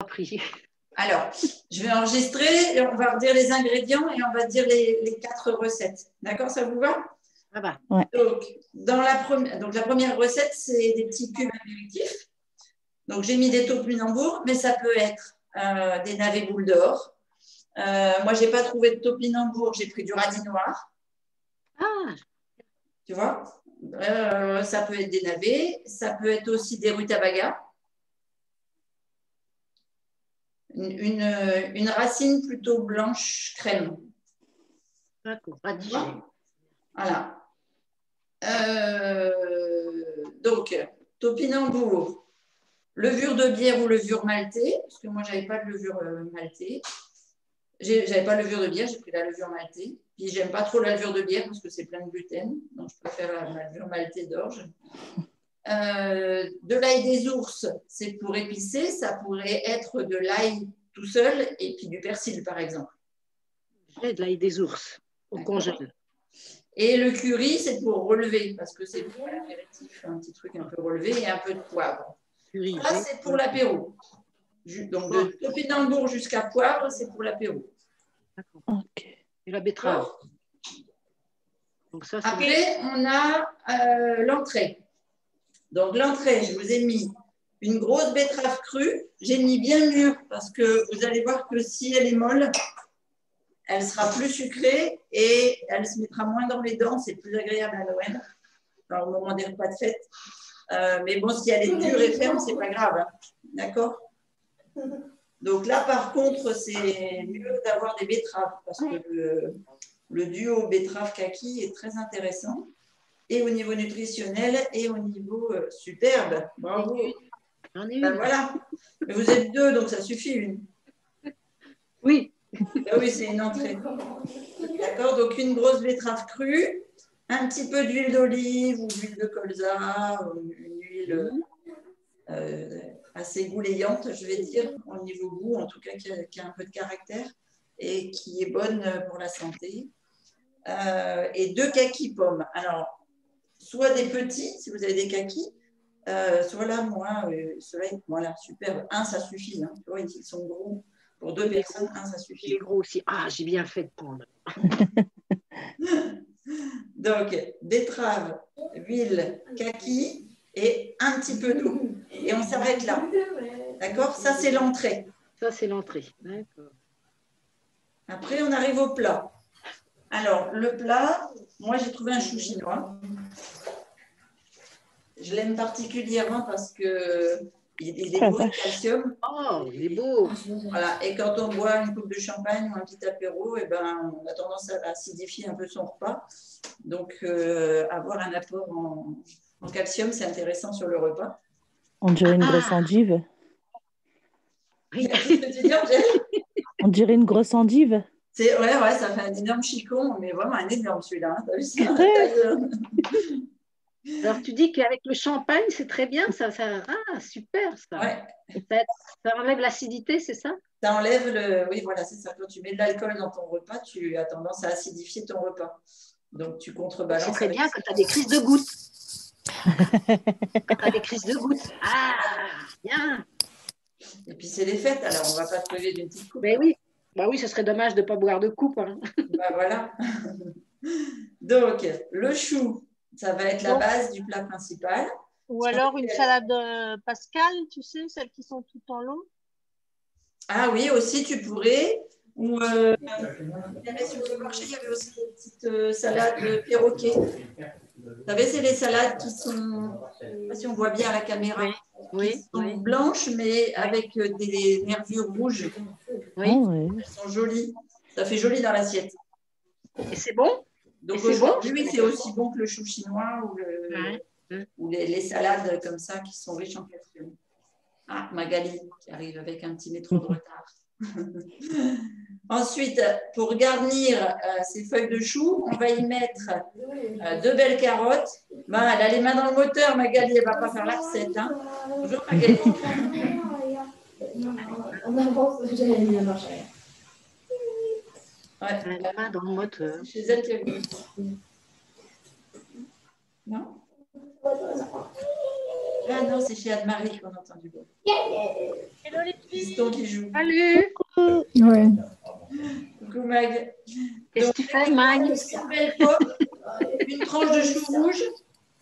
appris. Alors, je vais enregistrer, et on va redire les ingrédients et on va dire les 4 recettes. D'accord, ça vous va? Ah bah, ouais. Donc, la première recette, c'est des petits cubes apéritifs. Donc, j'ai mis des topinambours, mais ça peut être des navets boules d'or. Moi, je n'ai pas trouvé de topinambour, j'ai pris du radis noir. Ah. Tu vois, ça peut être des navets, ça peut être aussi des rutabagas. Une racine plutôt blanche crème. D'accord, radis. Voilà. Donc, topinambour, levure de bière ou levure maltée, parce que moi, je n'avais pas de levure maltée. J'avais pas de levure de bière, j'ai pris la levure maltée. Puis, j'aime pas trop la levure de bière parce que c'est plein de gluten. Donc, je préfère la levure maltée d'orge. De l'ail des ours, c'est pour épicer, ça pourrait être de l'ail tout seul et puis du persil par exemple. J'ai de l'ail des ours au congèle. Et le curry, c'est pour relever parce que c'est pour l'apéritif, un petit truc un peu relevé et un peu de poivre. Curry, là, c'est pour l'apéro. Donc de topinambour jusqu'à poivre, c'est pour l'apéro. D'accord. Okay. Et la betterave. Donc ça, après, on a l'entrée. Donc, l'entrée, je vous ai mis une grosse betterave crue. J'ai mis bien mûre parce que vous allez voir que si elle est molle, elle sera plus sucrée et elle se mettra moins dans les dents. C'est plus agréable à Noël, enfin, au moment des repas de fête. Mais bon, si elle est dure et ferme, c'est pas grave. Hein. D'accord? Donc là, par contre, c'est mieux d'avoir des betteraves parce que le duo betterave-kaki est très intéressant. Et au niveau nutritionnel et au niveau superbe. Bravo. Ben voilà. Mais vous êtes 2, donc ça suffit une. Oui. Ben oui, c'est une entrée. D'accord. Donc une grosse betterave crue, un petit peu d'huile d'olive ou d'huile de colza, une huile assez gouléante, je vais dire, au niveau goût, en tout cas qui a un peu de caractère et qui est bonne pour la santé. Et 2 kakis pommes. Alors, soit des petits, si vous avez des kakis, soit là, moi, ceux-là, voilà, super. 1, ça suffit. Hein. Tu vois, ils sont gros. Pour 2 personnes, 1, ça suffit. Les gros aussi. Ah, j'ai bien fait de prendre. Donc, betterave, huile, kaki et un petit peu d'eau. Et on s'arrête là. D'accord? Ça, c'est l'entrée. Ça, c'est l'entrée. D'accord. Après, on arrive au plat. Alors, le plat, moi, j'ai trouvé un chou chinois. Je l'aime particulièrement parce qu'il est beau de calcium. Oh, il est beau. Voilà. Et quand on boit une coupe de champagne ou un petit apéro, eh ben, on a tendance à acidifier un peu son repas. Donc, avoir un apport en calcium, c'est intéressant sur le repas. On dirait une grosse endive. On dirait une grosse endive. Ouais, ça fait un énorme chicon, mais vraiment un énorme celui-là. Hein. T'as vu ça? Alors, tu dis qu'avec le champagne, c'est très bien, super, ça. Ouais. Ça enlève l'acidité, c'est ça? Ça enlève le... Oui, voilà, c'est ça. Quand tu mets de l'alcool dans ton repas, tu as tendance à acidifier ton repas. Donc, tu contrebalances. C'est très bien quand tu as des crises de gouttes. Quand tu as des crises de gouttes. Ah, bien. Et puis, c'est les fêtes, alors on ne va pas te lever d'une petite coupe. Mais oui. Bah oui, ce serait dommage de ne pas boire de coupe. Hein. Bah voilà. Donc, le chou, ça va être la base du plat principal. Ou alors une salade pascal, tu sais, celles qui sont tout en long. Ah oui, aussi tu pourrais. Ou sur le marché, il y avait aussi des petites salades perroquet. Vous savez, c'est les salades qui sont, je ne sais pas si on voit bien à la caméra, qui sont blanches, mais avec des nervures rouges. Oui. Elles sont jolies. Ça fait joli dans l'assiette. Et c'est bon? Donc aujourd'hui, c'est aussi bon que le chou chinois ou les salades comme ça qui sont riches en calcium. Ah, Magali qui arrive avec un petit métro de retard. Ensuite, pour garnir ces feuilles de chou, on va y mettre 2 belles carottes. Bah, elle a les mains dans le moteur, Magali, elle ne va pas faire la recette. Hein. Bonjour, Magali. Elle a la main dans le moteur. Chez elle qui a vu. Non ? Ah non, c'est chez Anne-Marie qu'on entend du bruit. Hello les filles. Piston qui joue. Salut. Coucou. Ouais. Coucou Mag. Qu'est-ce que tu fais Mag? Une belle pomme, une tranche de chou rouge.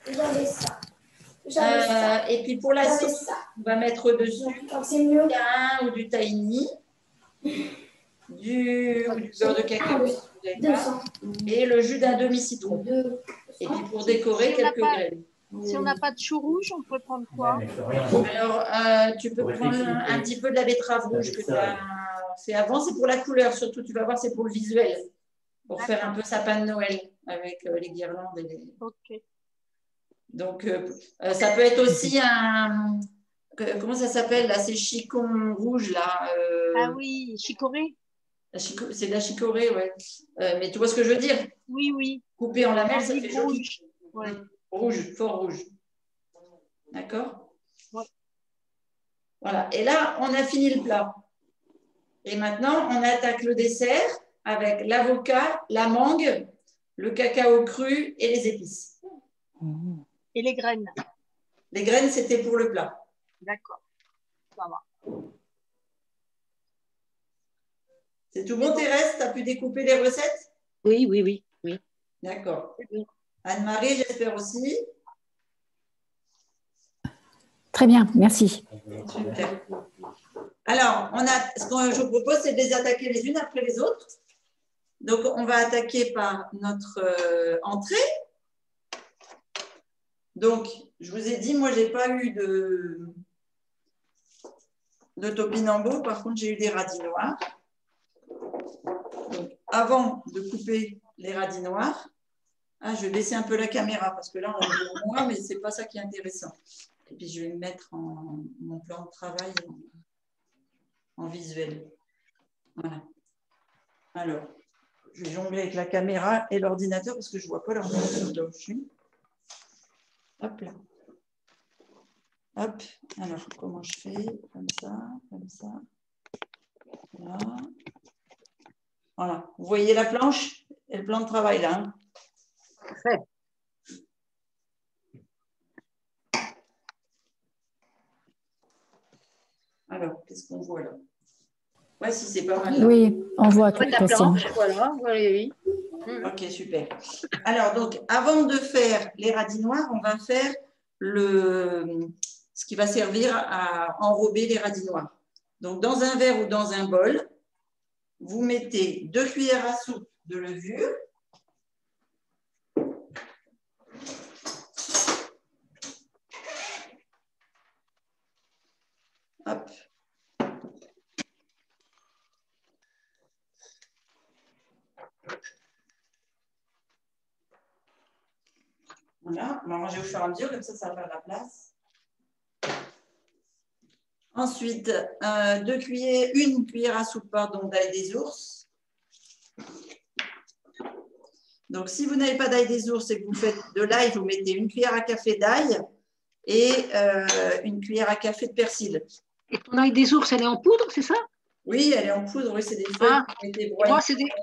J'avais ça. Et puis pour la sauce, on va mettre dessus du thym ou du tahini, du beurre de cacao, et le jus d'un demi-citron. Et puis pour décorer, quelques graines. Si on n'a pas de chou rouge, on peut prendre quoi? Alors, tu peux prendre un petit peu de la betterave rouge que tu as fait avant. C'est pour la couleur, surtout, tu vas voir, c'est pour le visuel. Pour faire un peu sapin de Noël avec les guirlandes. Et les... Ok. Donc, ça peut être aussi un... Comment ça s'appelle là? C'est chicon rouge, là. Ah oui, chicorée. C'est de la chicorée, ouais. Mais tu vois ce que je veux dire? Oui, oui. Coupé en lamelles, ça fait rouge. Ouais. Rouge, fort rouge. D'accord? Ouais. Voilà. Et là, on a fini le plat. Et maintenant, on attaque le dessert avec l'avocat, la mangue, le cacao cru et les épices. Mmh. Et les graines? Les graines, c'était pour le plat. D'accord. Ça va. C'est tout bon, Thérèse? Tu as pu découper les recettes? Oui, oui, oui. Oui. D'accord. Oui. Anne-Marie, j'espère aussi. Très bien, merci. Super. Alors, on a, ce que je vous propose, c'est de les attaquer les unes après les autres. Donc, on va attaquer par notre entrée. Donc, je vous ai dit, moi, je n'ai pas eu de topinambour. Par contre, j'ai eu des radis noirs. Donc, avant de couper les radis noirs, ah, je vais baisser un peu la caméra parce que là, on est loin, mais ce n'est pas ça qui est intéressant. Et puis, je vais mettre mon plan de travail en visuel. Voilà. Alors, je vais jongler avec la caméra et l'ordinateur parce que je ne vois pas l'ordinateur là où je suis. Hop là. Hop. Alors, comment je fais? Comme ça, comme ça. Voilà. Voilà. Vous voyez la planche et le plan de travail là, hein? Parfait. Alors, qu'est-ce qu'on voit là? Ouais, si c'est pas mal. Là. Oui, on voit tout la planche, voilà, oui. Ok, super. Alors, donc, avant de faire les radis noirs, on va faire ce qui va servir à enrober les radis noirs. Donc, dans un verre ou dans un bol, vous mettez 2 cuillères à soupe de levure. Hop. Voilà, on va ranger au fur et à mesure, comme ça va à la place. Ensuite, 1 cuillère à soupe d'ail des ours. Donc, si vous n'avez pas d'ail des ours et que vous faites de l'ail, vous mettez 1 cuillère à café d'ail et 1 cuillère à café de persil. Et ton ail des ours, elle est en poudre, c'est ça? Oui, elle est en poudre, oui, c'est des feuilles. Ah,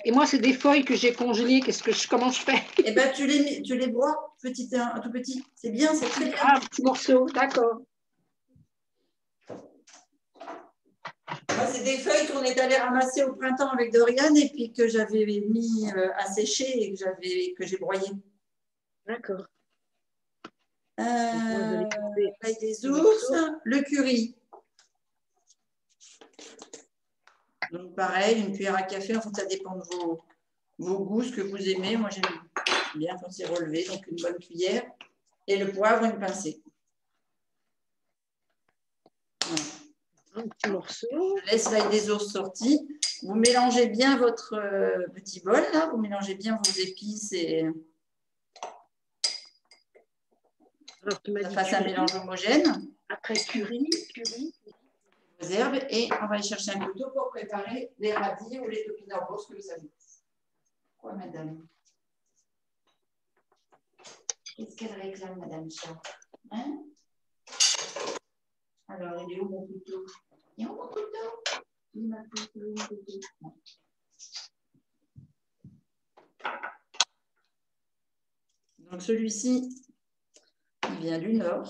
et moi, c'est des feuilles que j'ai congelées. Comment je fais? Eh bien, tu les broies, tout petit. C'est bien, c'est très bien. Ah, petit morceau, d'accord. C'est des feuilles qu'on est allé ramasser au printemps avec Doriane et puis que j'avais mis à sécher et que j'ai broyé. D'accord. L'ail des ours, le curry. Donc, pareil, 1 cuillère à café, en fait, ça dépend de vos goûts, ce que vous aimez. Moi, j'aime bien quand c'est relevé, donc 1 bonne cuillère. Et le poivre, 1 pincée. Voilà. Un petit morceau. Je laisse l'ail des ours sorti. Vous mélangez bien votre petit bol, là. Vous mélangez bien vos épices et alors, ça fasse un mélange homogène. Après, curry. Herbes et on va aller chercher un couteau pour préparer les radis ou les topinambours que vous avez. Quoi, madame? Qu'est-ce qu'elle réclame, madame Charles? Hein? Alors, il est où mon couteau? Il est où mon couteau? Il est où mon couteau? Donc, celui-ci, il vient du Nord.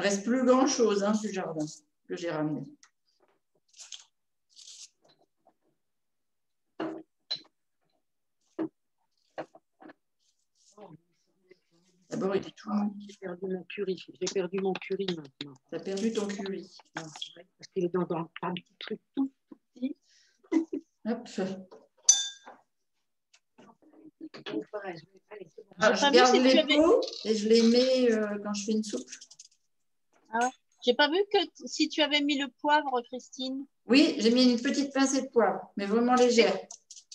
Il ne reste plus grand-chose hein, du jardin que j'ai ramené. D'abord, il est tout. J'ai perdu mon curry. J'ai perdu mon curry maintenant. Tu as perdu ton curry. Ah, ouais. Parce qu'il est dans un petit truc tout petit. Hop. Alors, je garde les pots et je les mets quand je fais une soupe. Ah ouais. J'ai pas vu que si tu avais mis le poivre, Christine. Oui, j'ai mis une petite pincée de poivre, mais vraiment légère.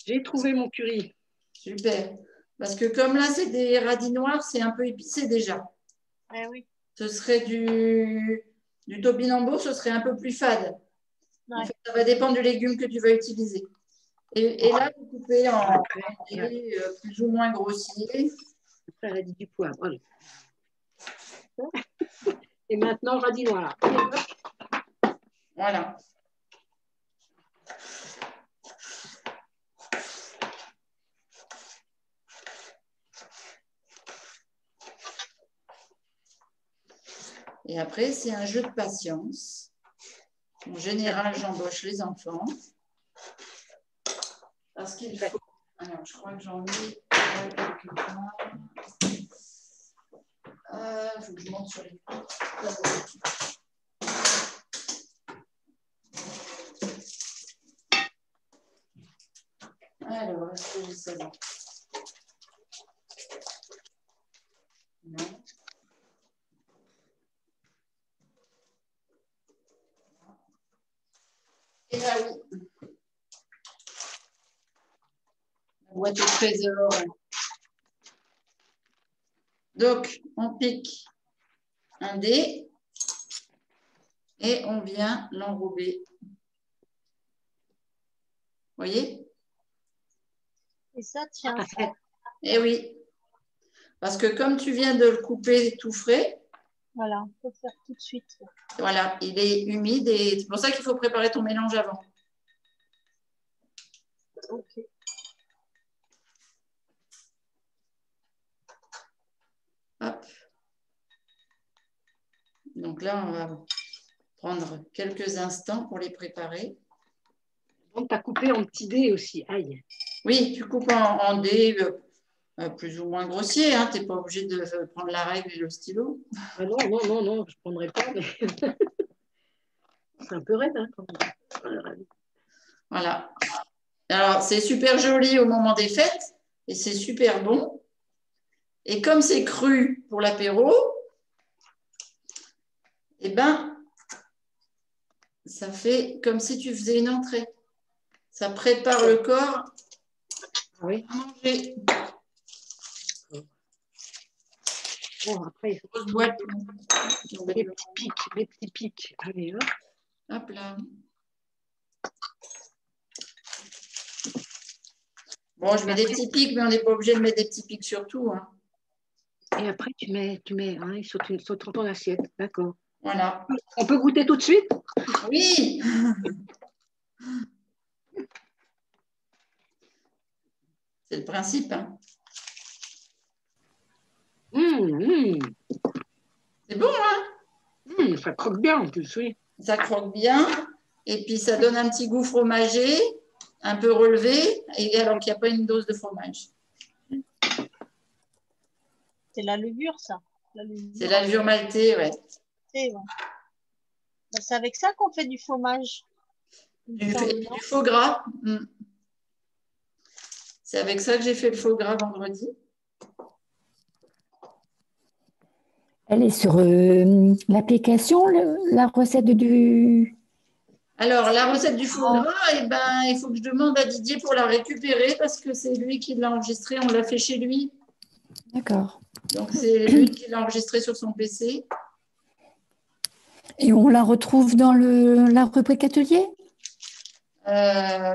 J'ai trouvé mon curry. Super. Parce que comme là, c'est des radis noirs, c'est un peu épicé déjà. Ah oui. Ce serait du topinambour, ce serait un peu plus fade. Ouais. En fait, ça va dépendre du légume que tu vas utiliser. Et là, vous coupez en plus ou moins grossier. Après, radis du poivre. Allez. Et maintenant, radis noirs. Voilà. Et après, c'est un jeu de patience. En général, j'embauche les enfants. Parce qu'il faut... Alors, je crois que j'en ai quelque part. Il faut que je monte sur les... Alors, est-ce que j'ai ça là ? Non. Et là, oui. La boîte au trésor. Donc, on pique un dé et on vient l'enrober. Vous voyez? Et ça tient. Eh oui. Parce que comme tu viens de le couper tout frais, voilà, on peut le faire tout de suite. Voilà, il est humide et c'est pour ça qu'il faut préparer ton mélange avant. Ok. Hop. Donc là, on va prendre quelques instants pour les préparer. Donc, tu as coupé en petits dés aussi. Aïe. Oui, tu coupes en dés. Plus ou moins grossier, hein, tu n'es pas obligé de prendre la règle et le stylo. Ah non, non, non, non, je ne prendrai pas. Mais... c'est un peu raide. Hein, quand même. Voilà. Alors, c'est super joli au moment des fêtes et c'est super bon. Et comme c'est cru pour l'apéro, eh ben, ça fait comme si tu faisais une entrée. Ça prépare le corps oui. à manger. Bon, après, il faut des petits pics, des petits pics. Allez, hop. Hop là. Bon, je mets des petits pics, mais on n'est pas obligé de mettre des petits pics sur tout. Hein. Et après, tu mets hein, sur ton assiette. D'accord. Voilà. On peut goûter tout de suite? Oui. C'est le principe, hein. Mmh, mmh. C'est bon, hein? Mmh, ça croque bien en plus, oui. Ça croque bien. Et puis, ça donne un petit goût fromager, un peu relevé, et alors qu'il n'y a pas une dose de fromage. C'est la levure, ça. C'est la levure maltaise, ouais. C'est ouais. Ben, c'est avec ça qu'on fait du fromage. Du faux gras. Mmh. C'est avec ça que j'ai fait le faux gras vendredi. Elle est sur l'application, la recette du... Alors, la recette du faux gras, eh ben, il faut que je demande à Didier pour la récupérer parce que c'est lui qui l'a enregistrée, on l'a fait chez lui. D'accord. Donc, c'est lui qui l'a enregistrée sur son PC. Et on la retrouve dans la rubrique atelier? La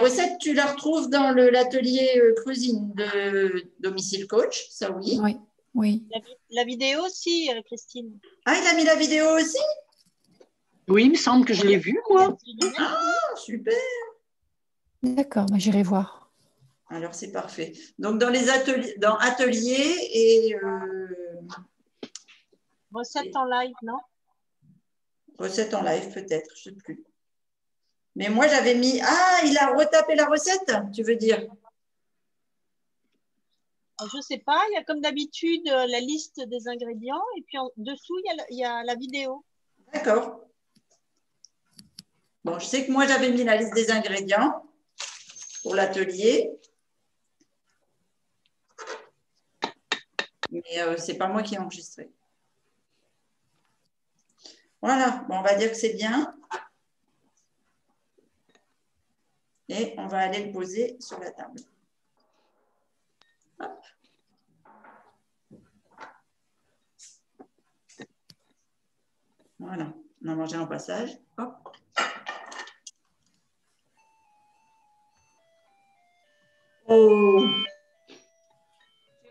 recette, tu la retrouves dans l'atelier cuisine de domicile coach, ça oui. Oui. Oui. La vidéo aussi, Christine. Ah, il a mis la vidéo aussi? Oui, il me semble que je l'ai vue, moi. Ah, super. D'accord, bah, j'irai voir. Alors, c'est parfait. Donc, dans ateliers et Recette en live, non? Recette en live, peut-être, je ne sais plus. Mais moi, j'avais mis… Ah, il a retapé la recette, tu veux dire? Je ne sais pas. Il y a comme d'habitude la liste des ingrédients. Et puis, en dessous, il y a la vidéo. D'accord. Bon, je sais que moi, j'avais mis la liste des ingrédients pour l'atelier. Mais ce n'est pas moi qui ai enregistré. Voilà. Bon, on va dire que c'est bien. Et on va aller le poser sur la table. Hop. Voilà. On a mangé en passage. Hop. Oh.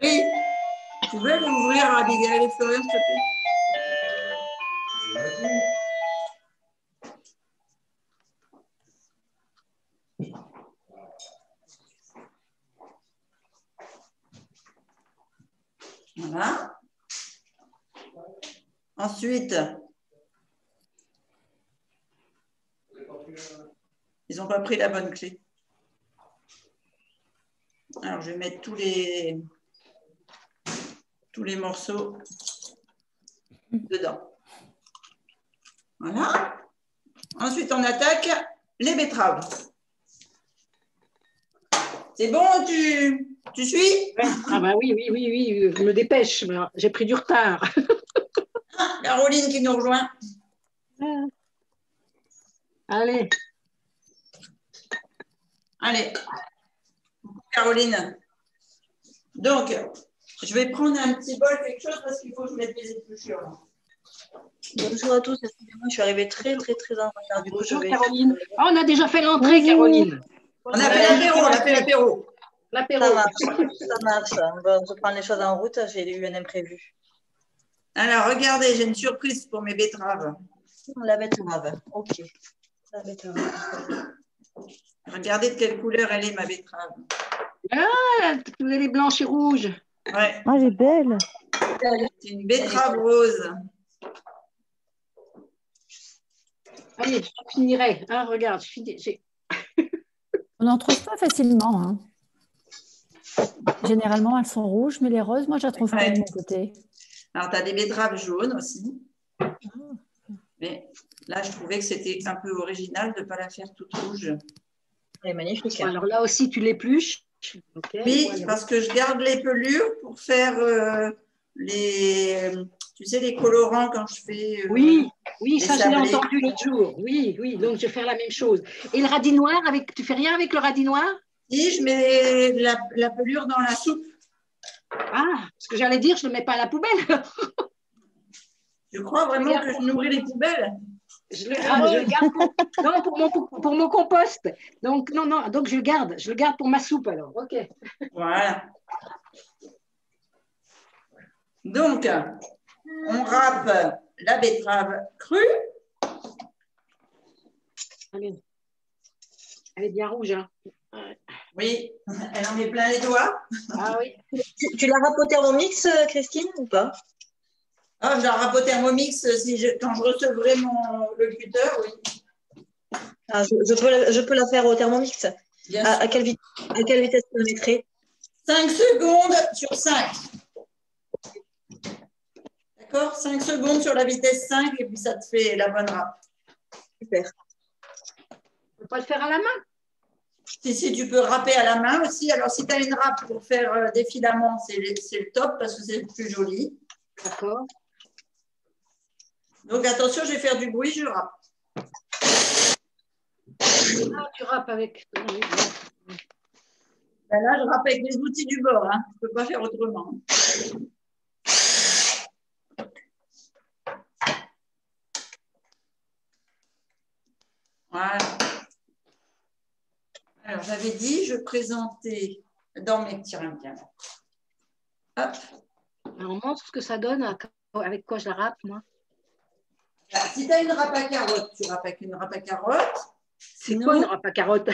Oui. Tu veux l'ouvrir à Abigail et Florian, s'il te plaît? Voilà. Ensuite, ils n'ont pas pris la bonne clé. Alors, je vais mettre tous les morceaux dedans. Voilà. Ensuite, on attaque les betteraves. C'est bon, tu suis? Ah bah oui, je me dépêche. J'ai pris du retard. Caroline qui nous rejoint. Allez. Allez. Caroline. Donc, je vais prendre un petit bol, quelque chose, parce qu'il faut que je mette les épluchures. Bonjour à tous, excusez-moi, je suis arrivée très en retard. Bonjour Caroline. Oh, on a déjà fait l'entrée, Caroline. On a fait l'apéro, L'apéro. Ça marche. On reprend les choses en route, j'ai eu un imprévu. Alors, regardez, j'ai une surprise pour mes betteraves. La betterave, ok. La betterave. Regardez de quelle couleur elle est, ma betterave. Ah, elle est blanche et rouge. Ouais. Ah, elle est belle. C'est une betterave rose. Allez, je finirai. Ah, regarde, je finirai. On n'en trouve pas facilement. Hein. Généralement, elles sont rouges, mais les roses, moi, je la trouve pas de mon côté. Alors, tu as des betteraves jaunes aussi. Mais là, je trouvais que c'était un peu original de ne pas la faire toute rouge. Elle est magnifique. Alors là aussi, tu l'épluches. Okay, oui, voilà. Parce que je garde les pelures pour faire tu sais, les colorants quand je fais… oui, ça je l'ai entendu l'autre jour. Oui, donc je vais faire la même chose. Et le radis noir, tu fais rien avec le radis noir? Si, je mets la pelure dans la soupe. Ah, ce que j'allais dire, je ne le mets pas à la poubelle. Je crois vraiment que je nourris les poubelles. Je le garde pour mon compost. Donc, donc je le garde pour ma soupe alors. Ok. Voilà. Donc, on râpe la betterave crue. Elle est bien rouge. Hein. Oui, elle en met plein les doigts. Ah oui. Tu la râpes au Thermomix, Christine, ou pas? Ah, je la râpe au Thermomix quand je recevrai le cutter, oui. Ah, je peux la faire au Thermomix. À quelle vitesse tu la mettrais? 5 secondes sur 5. D'accord, 5 secondes sur la vitesse 5 et puis ça te fait la bonne râpe. Super. Tu peux pas le faire à la main? Si, tu peux râper à la main aussi. Alors, si tu as une râpe pour faire des filaments, c'est le top parce que c'est le plus joli. D'accord. Donc, attention, je vais faire du bruit, je râpe. Ah, tu râpes avec… Ben là, je râpe avec les outils du bord. Hein. Je ne peux pas faire autrement. Voilà. Alors, j'avais dit, je présentais dans mes petits rindiens. Hop. Alors, on montre ce que ça donne, avec quoi je la râpe, moi. Alors, si tu as une râpe à carottes, tu râpes avec une râpe à carottes. C'est quoi une râpe à carottes?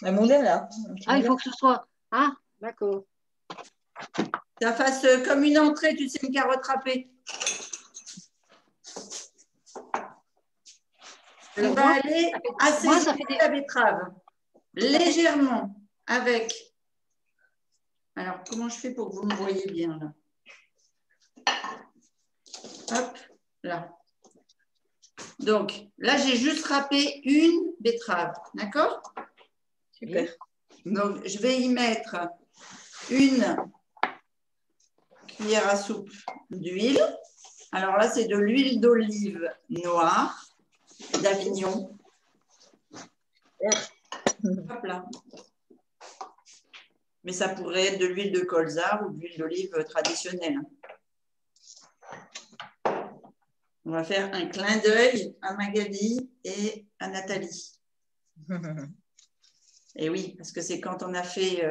La mondaine, là. Ah, il faut que ce soit… Ah, d'accord. Ça fasse comme une entrée, tu sais, une carotte râpée. Elle va aller assez vite la betterave, légèrement, avec. Alors, comment je fais pour que vous me voyez bien, là? Hop, là. Donc, là, j'ai juste râpé une betterave, d'accord? Super. Donc, je vais y mettre une cuillère à soupe d'huile. Alors là, c'est de l'huile d'olive noire d'Avignon. Hop là. Mais ça pourrait être de l'huile de colza ou de l'huile d'olive traditionnelle. On va faire un clin d'œil à Magali et à Nathalie. Et oui, parce que c'est quand on a fait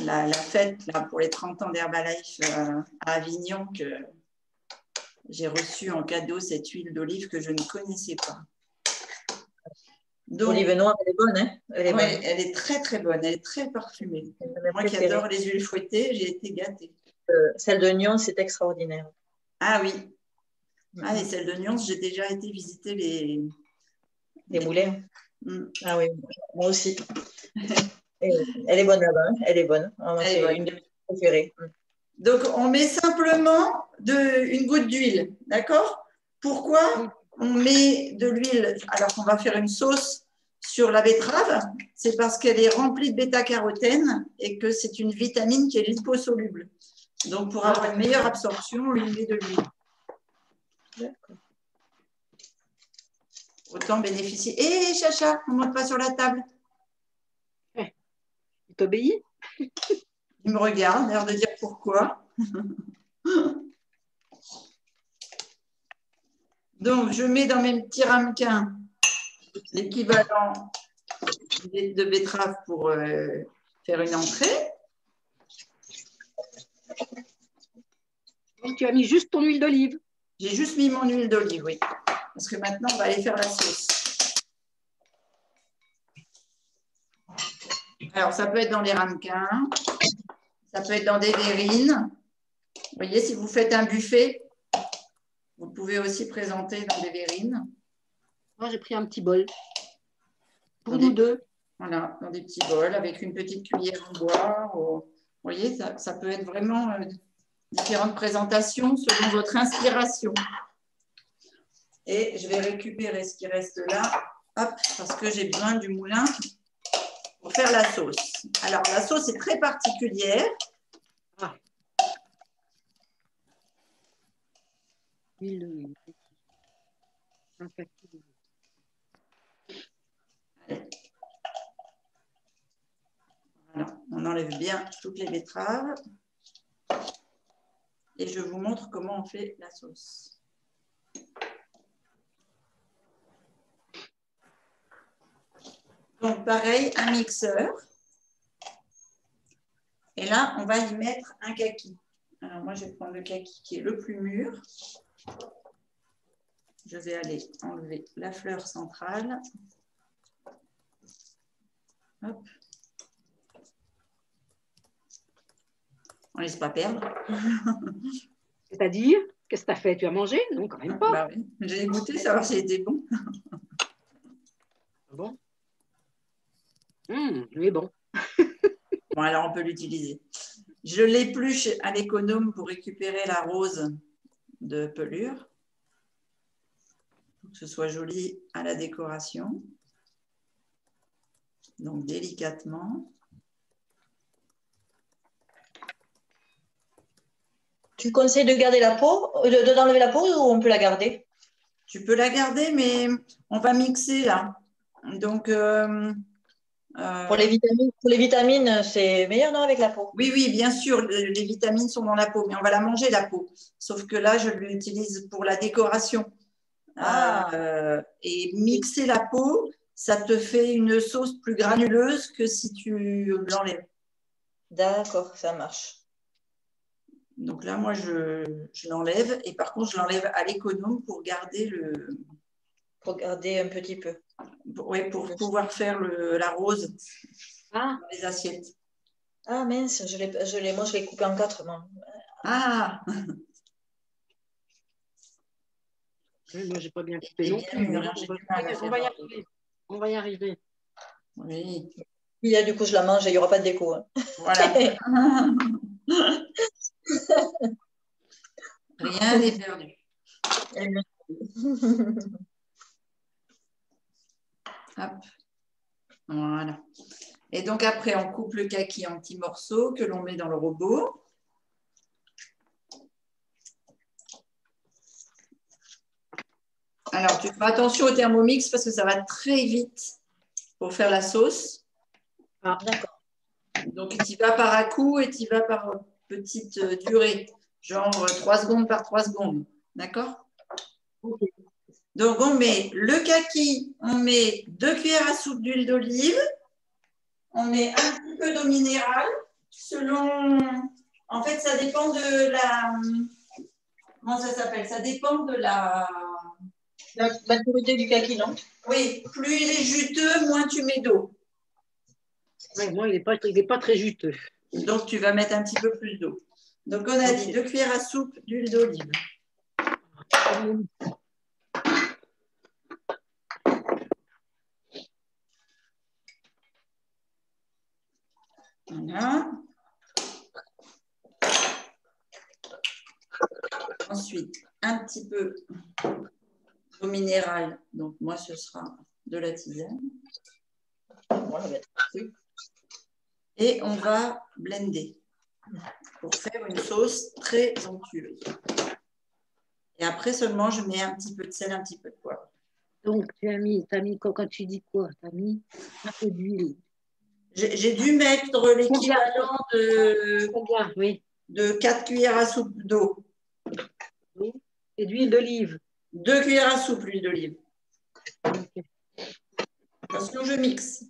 la fête là, pour les 30 ans d'Herbalife à Avignon que j'ai reçu en cadeau cette huile d'olive que je ne connaissais pas. L'olive noire, elle est bonne, hein? Elle est très très bonne, elle est très parfumée. Moi qui adore les huiles fouettées, j'ai été gâtée. Celle de Nyons, c'est extraordinaire. Ah oui. Ah, et celle de Nyons, j'ai déjà été visiter les moulets. Mm. Ah oui, moi aussi. Elle est bonne là-bas, elle est bonne. C'est une de mes préférées. Donc, on met simplement une goutte d'huile, d'accord? Pourquoi on met de l'huile alors qu'on va faire une sauce sur la betterave? C'est parce qu'elle est remplie de bêta-carotène et que c'est une vitamine qui est liposoluble. Donc, pour avoir une meilleure absorption, on lui met de l'huile. D'accord. Autant bénéficier. Hé, Chacha, on ne monte pas sur la table. Il t'obéit. Il me regarde, l'air de dire pourquoi. Donc, je mets dans mes petits ramequins l'équivalent de betterave pour faire une entrée. Et tu as mis juste ton huile d'olive. J'ai juste mis mon huile d'olive, oui. Parce que maintenant, on va aller faire la sauce. Alors, ça peut être dans les ramequins, ça peut être dans des verrines. Vous voyez, si vous faites un buffet, vous pouvez aussi présenter dans des verrines. Moi, j'ai pris un petit bol. Pour nous deux. Voilà, dans des petits bols avec une petite cuillère en bois. Vous voyez, ça peut être vraiment... différentes présentations selon votre inspiration. Et je vais récupérer ce qui reste là, hop, parce que j'ai besoin du moulin pour faire la sauce. Alors, la sauce est très particulière. Voilà, on enlève bien toutes les betteraves. Et je vous montre comment on fait la sauce. Donc, pareil, un mixeur. Et là, on va y mettre un kaki. Alors, moi, je vais prendre le kaki qui est le plus mûr. Je vais aller enlever la fleur centrale. Hop. On ne laisse pas perdre. C'est-à-dire? Qu'est-ce que tu as fait? Tu as mangé? Non, quand même pas. Bah oui. J'ai goûté, savoir si c'était bon. Bon. Il est bon. Bon, alors on peut l'utiliser. Je l'épluche à l'économe pour récupérer la rose de pelure. Pour que ce soit joli à la décoration. Donc, délicatement. Tu conseilles de garder la peau, d'enlever la peau, ou on peut la garder? Tu peux la garder, mais on va mixer là. Donc, pour les vitamines, c'est meilleur, non, avec la peau? Oui, oui, bien sûr, les vitamines sont dans la peau, mais on va la manger, la peau. Sauf que là, je l'utilise pour la décoration. Ah. Et mixer la peau, ça te fait une sauce plus granuleuse que si tu l'enlèves. D'accord, ça marche. Donc là, moi, je l'enlève. Et par contre, je l'enlève à l'économe pour garder le... Pour garder un petit peu. Oui, pour pouvoir faire la rose dans les assiettes. Ah mince, moi je l'ai coupé en 4. Moi. Ah. Moi j'ai pas bien coupé. Donc, on va y arriver. Oui. Oui, là, du coup je la mange et il n'y aura pas de déco. Hein. Voilà. Rien n'est perdu. Hop. Voilà. Et donc après, on coupe le kaki en petits morceaux que l'on met dans le robot. Alors, tu fais attention au Thermomix parce que ça va très vite pour faire la sauce. Ah, d'accord. Donc, tu y vas par à-coup et tu y vas par petite durée, genre 3 secondes par 3 secondes. D'accord ? Okay. Donc, on met le kaki, on met 2 cuillères à soupe d'huile d'olive, on met un petit peu d'eau minérale, selon... En fait, ça dépend de la... Comment ça s'appelle ? Ça dépend de la... La maturité du kaki, non ? Oui, plus il est juteux, moins tu mets d'eau. Oui, moi, il n'est pas très juteux. Donc, tu vas mettre un petit peu plus d'eau. Donc, on a dit 2 cuillères à soupe d'huile d'olive. Voilà. Ensuite, un petit peu d'eau minérale. Donc, moi, ce sera de la tisane. Et on va blender pour faire une sauce très onctueuse. Et après seulement, je mets un petit peu de sel, un petit peu de poivre. Donc, tu as mis quand tu dis quoi? Tu as mis un peu d'huile. J'ai dû mettre l'équivalent de 4 cuillères à soupe d'eau. Oui. Et d'huile d'olive. 2 cuillères à soupe d'huile d'olive. Okay. Attention, je mixe.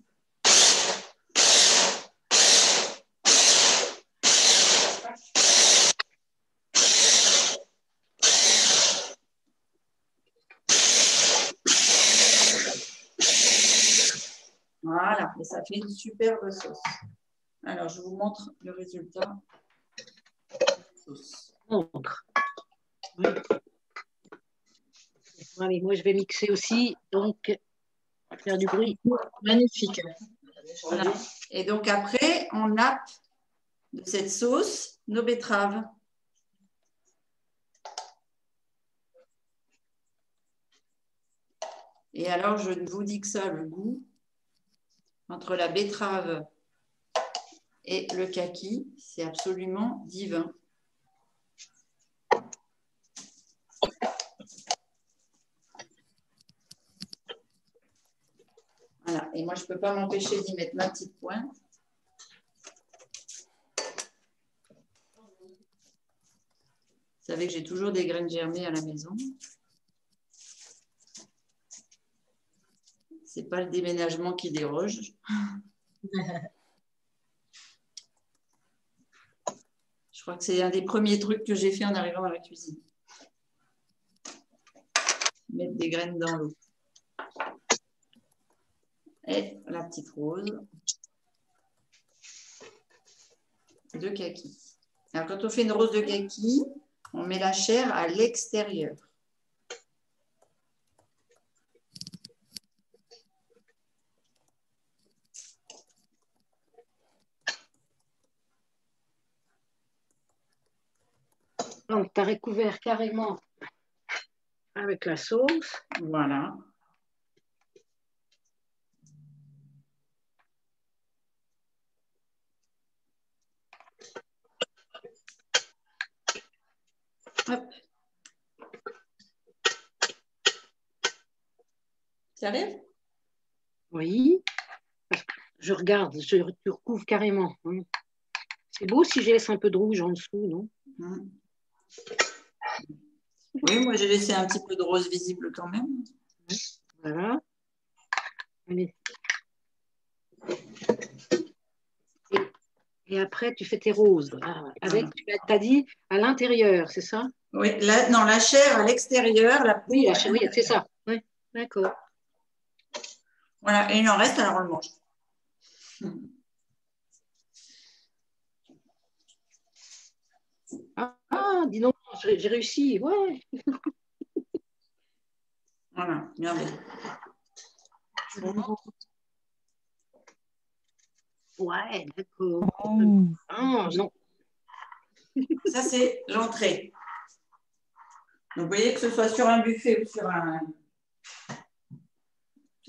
Voilà, et ça fait une superbe sauce. Alors, je vous montre le résultat. Sauce. Montre. Oui. Ouais, moi, je vais mixer aussi, donc faire du bruit. Magnifique. Voilà. Et donc après, on nappe de cette sauce nos betteraves. Et alors, je ne vous dis que ça, le goût. Entre la betterave et le kaki, c'est absolument divin. Voilà, et moi je ne peux pas m'empêcher d'y mettre ma petite pointe. Vous savez que j'ai toujours des graines germées à la maison. Ce n'est pas le déménagement qui déroge. Je crois que c'est un des premiers trucs que j'ai fait en arrivant à la cuisine. Mettre des graines dans l'eau. Et la petite rose de kaki. Alors, quand on fait une rose de kaki, on met la chair à l'extérieur. Donc, tu as recouvert carrément avec la sauce. Voilà. Hop. Tu arrives? Oui. Je regarde, tu recouvres carrément. C'est beau si je laisse un peu de rouge en dessous, non? Oui, moi j'ai laissé un petit peu de rose visible quand même. Voilà. Allez. Et après, tu fais tes roses. Avec, voilà. Tu as dit à l'intérieur, c'est ça? Oui, non, la chair à l'extérieur. Oui, la chair, oui, c'est ça. Oui, d'accord. Voilà, et il en reste, alors on le mange. Ah, dis donc, j'ai réussi, ouais. Voilà, regardez. Ouais, d'accord. Oh. Ah, non. Ça, c'est l'entrée. Donc, vous voyez, que ce soit sur un buffet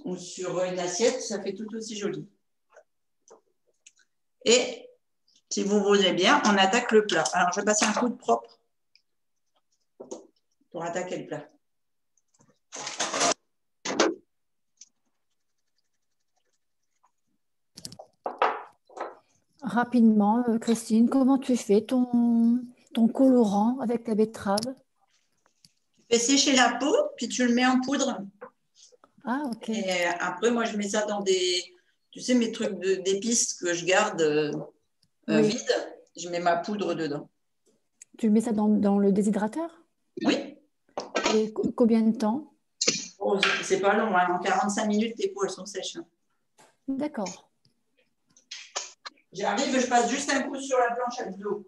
ou sur, une assiette, ça fait tout aussi joli. Et, si vous voulez bien, on attaque le plat. Alors, je vais passer un coup de propre pour attaquer le plat. Rapidement, Christine, comment tu fais ton colorant avec ta betterave? Tu fais sécher la peau, puis tu le mets en poudre. Ah, ok. Et après, moi, je mets ça dans des... Tu sais, mes trucs d'épices que je garde vides, je mets ma poudre dedans. Tu mets ça dans le déshydrateur? Oui. Et combien de temps? Oh, c'est pas long, hein. En 45 minutes, tes peaux, elles sont sèches. D'accord. J'arrive, je passe juste un coup sur la planche à l'eau.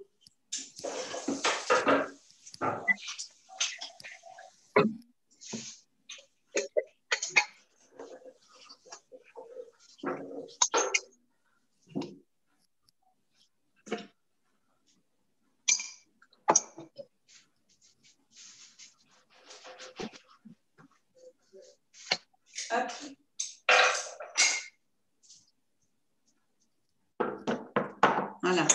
Voilà,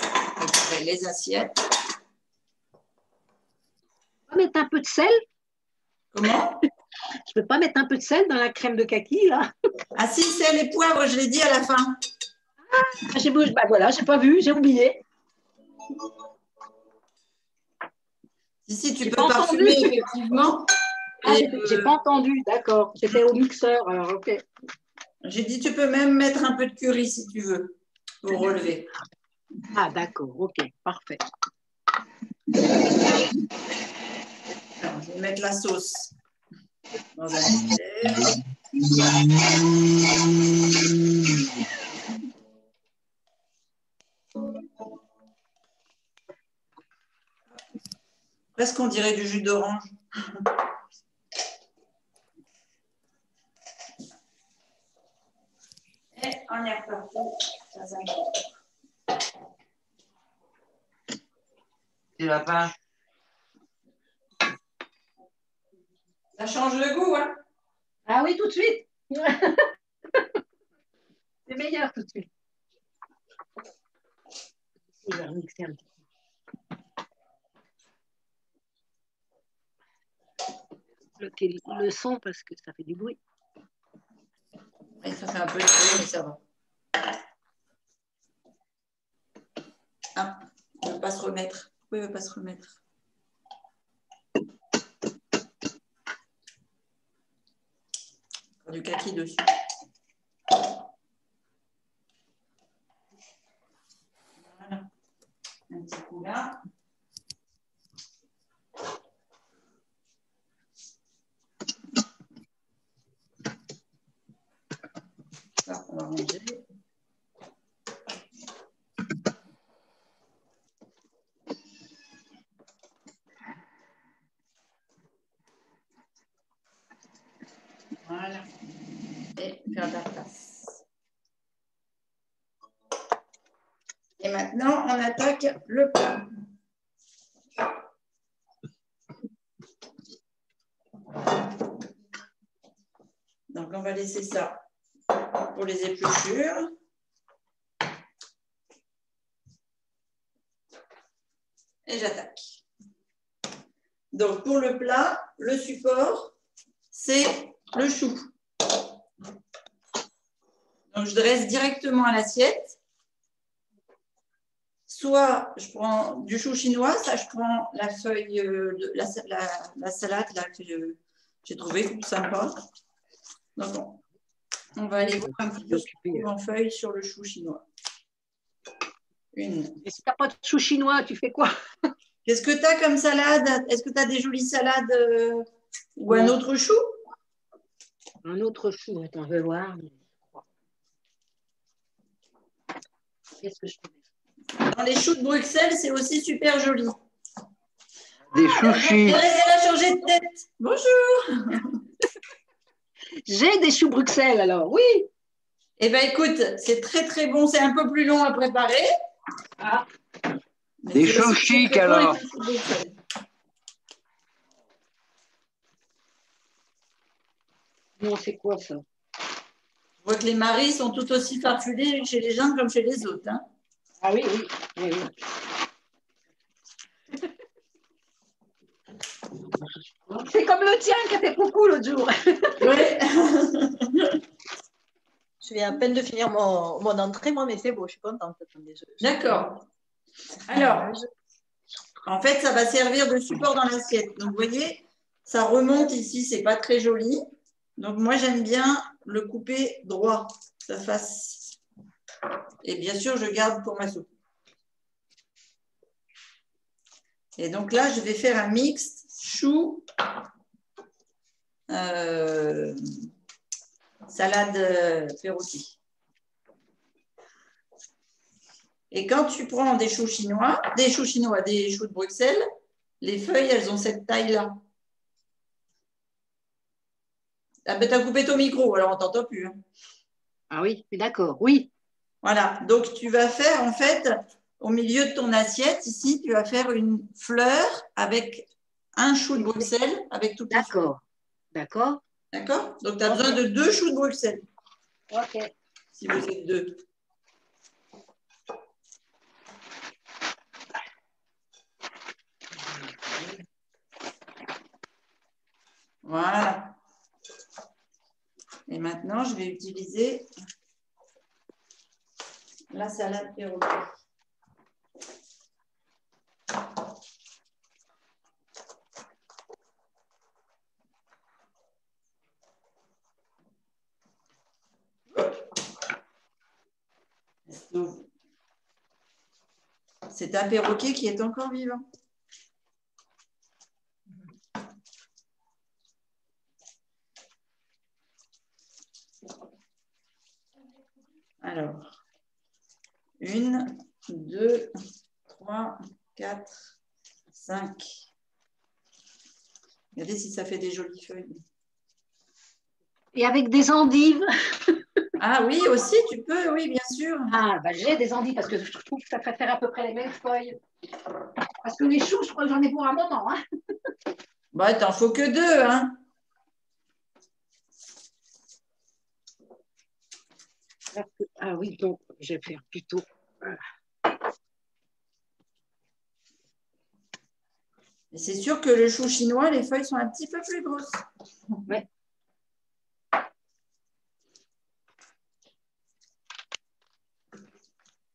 les assiettes. Je peux mettre un peu de sel? Comment? Je peux pas mettre un peu de sel dans la crème de kaki, là? Ah si, sel et poivre, je l'ai dit à la fin. Ah, j'ai bah, voilà, j'ai pas vu, j'ai oublié. Si, si, tu peux pas parfumer, effectivement. Ah, j'ai pas entendu, d'accord. J'étais au mixeur, alors ok. J'ai dit, tu peux même mettre un peu de curry, si tu veux, pour relever. Ah, d'accord, ok, parfait. Alors, je vais mettre la sauce dans la bouteille. Presque on dirait du jus d'orange. Et on est reparti. Lapin. Ça change le goût, hein? Ah oui, tout de suite. C'est meilleur tout de suite. Il va remixer un petit peu. Bloquer le son parce que ça fait du bruit. Et ça fait un peu de bruit, mais ça va. Ah, on ne peut pas se remettre. Oui, il ne va pas se remettre. Du kaki dessus. Voilà. Un petit coup là. Ça, on va ranger. Voilà. Et faire de la place. Et maintenant, on attaque le plat. Donc, on va laisser ça pour les épluchures. Et j'attaque. Donc, pour le plat, le support, c'est le chou. Donc, je dresse directement à l'assiette. Soit je prends du chou chinois, ça je prends la feuille, la salade là, que j'ai trouvée sympa. Donc, on va aller voir un petit peu ce qu'on trouve en feuille sur le chou chinois. Et si tu n'as pas de chou chinois, tu fais quoi? Qu'est-ce que tu as comme salade? Est-ce que tu as des jolies salades ou un autre chou? Un autre chou, attends, je vais voir. Qu'est-ce que je fais? Dans les choux de Bruxelles, c'est aussi super joli. Des chouchis. Elle a changé de tête. Bonjour. J'ai des choux Bruxelles, alors, oui. Eh bien, écoute, c'est très, très bon. C'est un peu plus long à préparer. Ah. Des choux chics, alors. Non, c'est quoi, ça? Je vois que les maris sont tout aussi farfelés chez les gens comme chez les autres. Hein. Ah oui, oui, oui, oui. C'est comme le tien qui a fait coucou l'autre jour. Oui. Je viens à peine de finir mon entrée, moi, mais c'est beau, je suis contente. D'accord. Alors, en fait, ça va servir de support dans l'assiette. Donc, vous voyez, ça remonte ici, c'est pas très joli. Donc, moi, j'aime bien le couper droit, sa face. Et bien sûr, je garde pour ma soupe. Et donc là, je vais faire un mix chou, salade Ferrotti. Et quand tu prends des choux de Bruxelles, les feuilles, elles ont cette taille-là. Ah ben, t'as coupé ton micro, alors on t'entend plus. Hein. Ah oui, d'accord, oui. Voilà, donc tu vas faire en fait... Au milieu de ton assiette, ici, tu vas faire une fleur avec un chou de Bruxelles, avec toutes les fleurs. D'accord. D'accord. Donc, tu as besoin de 2 choux de Bruxelles. OK. Si vous êtes 2. Voilà. Et maintenant, je vais utiliser la salade Ferrotti. C'est un perroquet qui est encore vivant. Alors, 1, 2, 3, 4, 5. Regardez si ça fait des jolies feuilles. Et avec des endives. Ah oui, aussi, tu peux, oui, bien sûr. Ah, bah, j'ai des endives parce que je trouve que ça préfère à peu près les mêmes feuilles. Parce que les choux, je crois que j'en ai pour un moment. Hein. Bah, t'en faut que 2. Hein. Ah oui, donc, je vais faire plutôt... C'est sûr que le chou chinois, les feuilles sont un petit peu plus grosses. Ouais.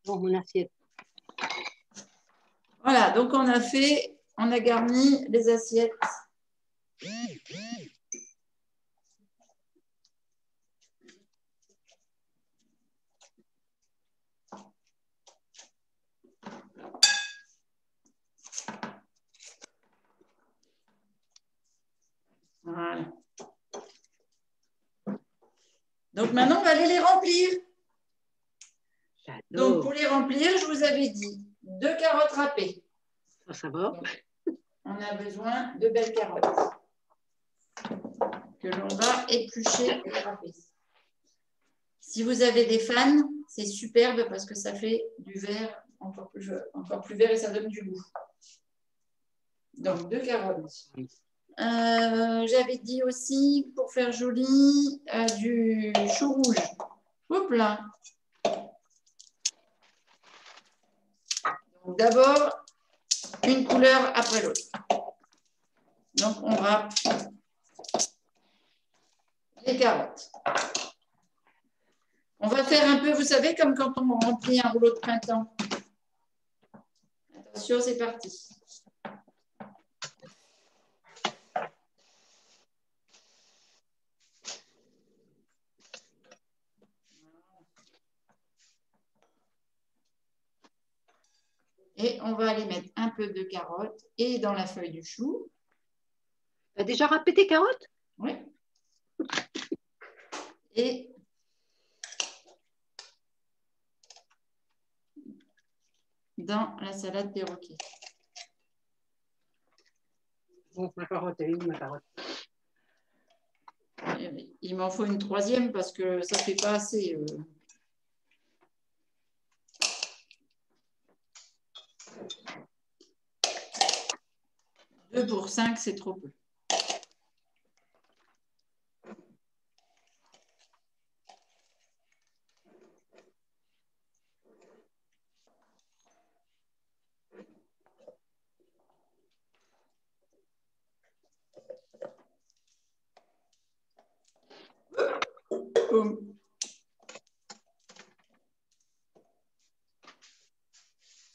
Bon, mon assiette. Voilà, donc on a garni les assiettes. Voilà. Donc maintenant, on va aller les remplir. Donc, pour les remplir, je vous avais dit 2 carottes râpées. Ça va. On a besoin de belles carottes que l'on va éplucher et râper. Si vous avez des fans, c'est superbe parce que ça fait du vert encore plus vert et ça donne du goût. Donc, 2 carottes. J'avais dit aussi, pour faire joli, du chou rouge. Hop là. D'abord, une couleur après l'autre. Donc, on râpe les carottes. On va faire un peu, vous savez, comme quand on remplit un rouleau de printemps. Attention, c'est parti. Et on va aller mettre un peu de carottes et dans la feuille du chou. Tu as déjà râpé tes carottes? Oui. Et dans la salade perroquet. Bon, ma carotte, elle est où, ma carotte? Il m'en faut une troisième parce que ça ne fait pas assez. Deux pour cinq, c'est trop peu.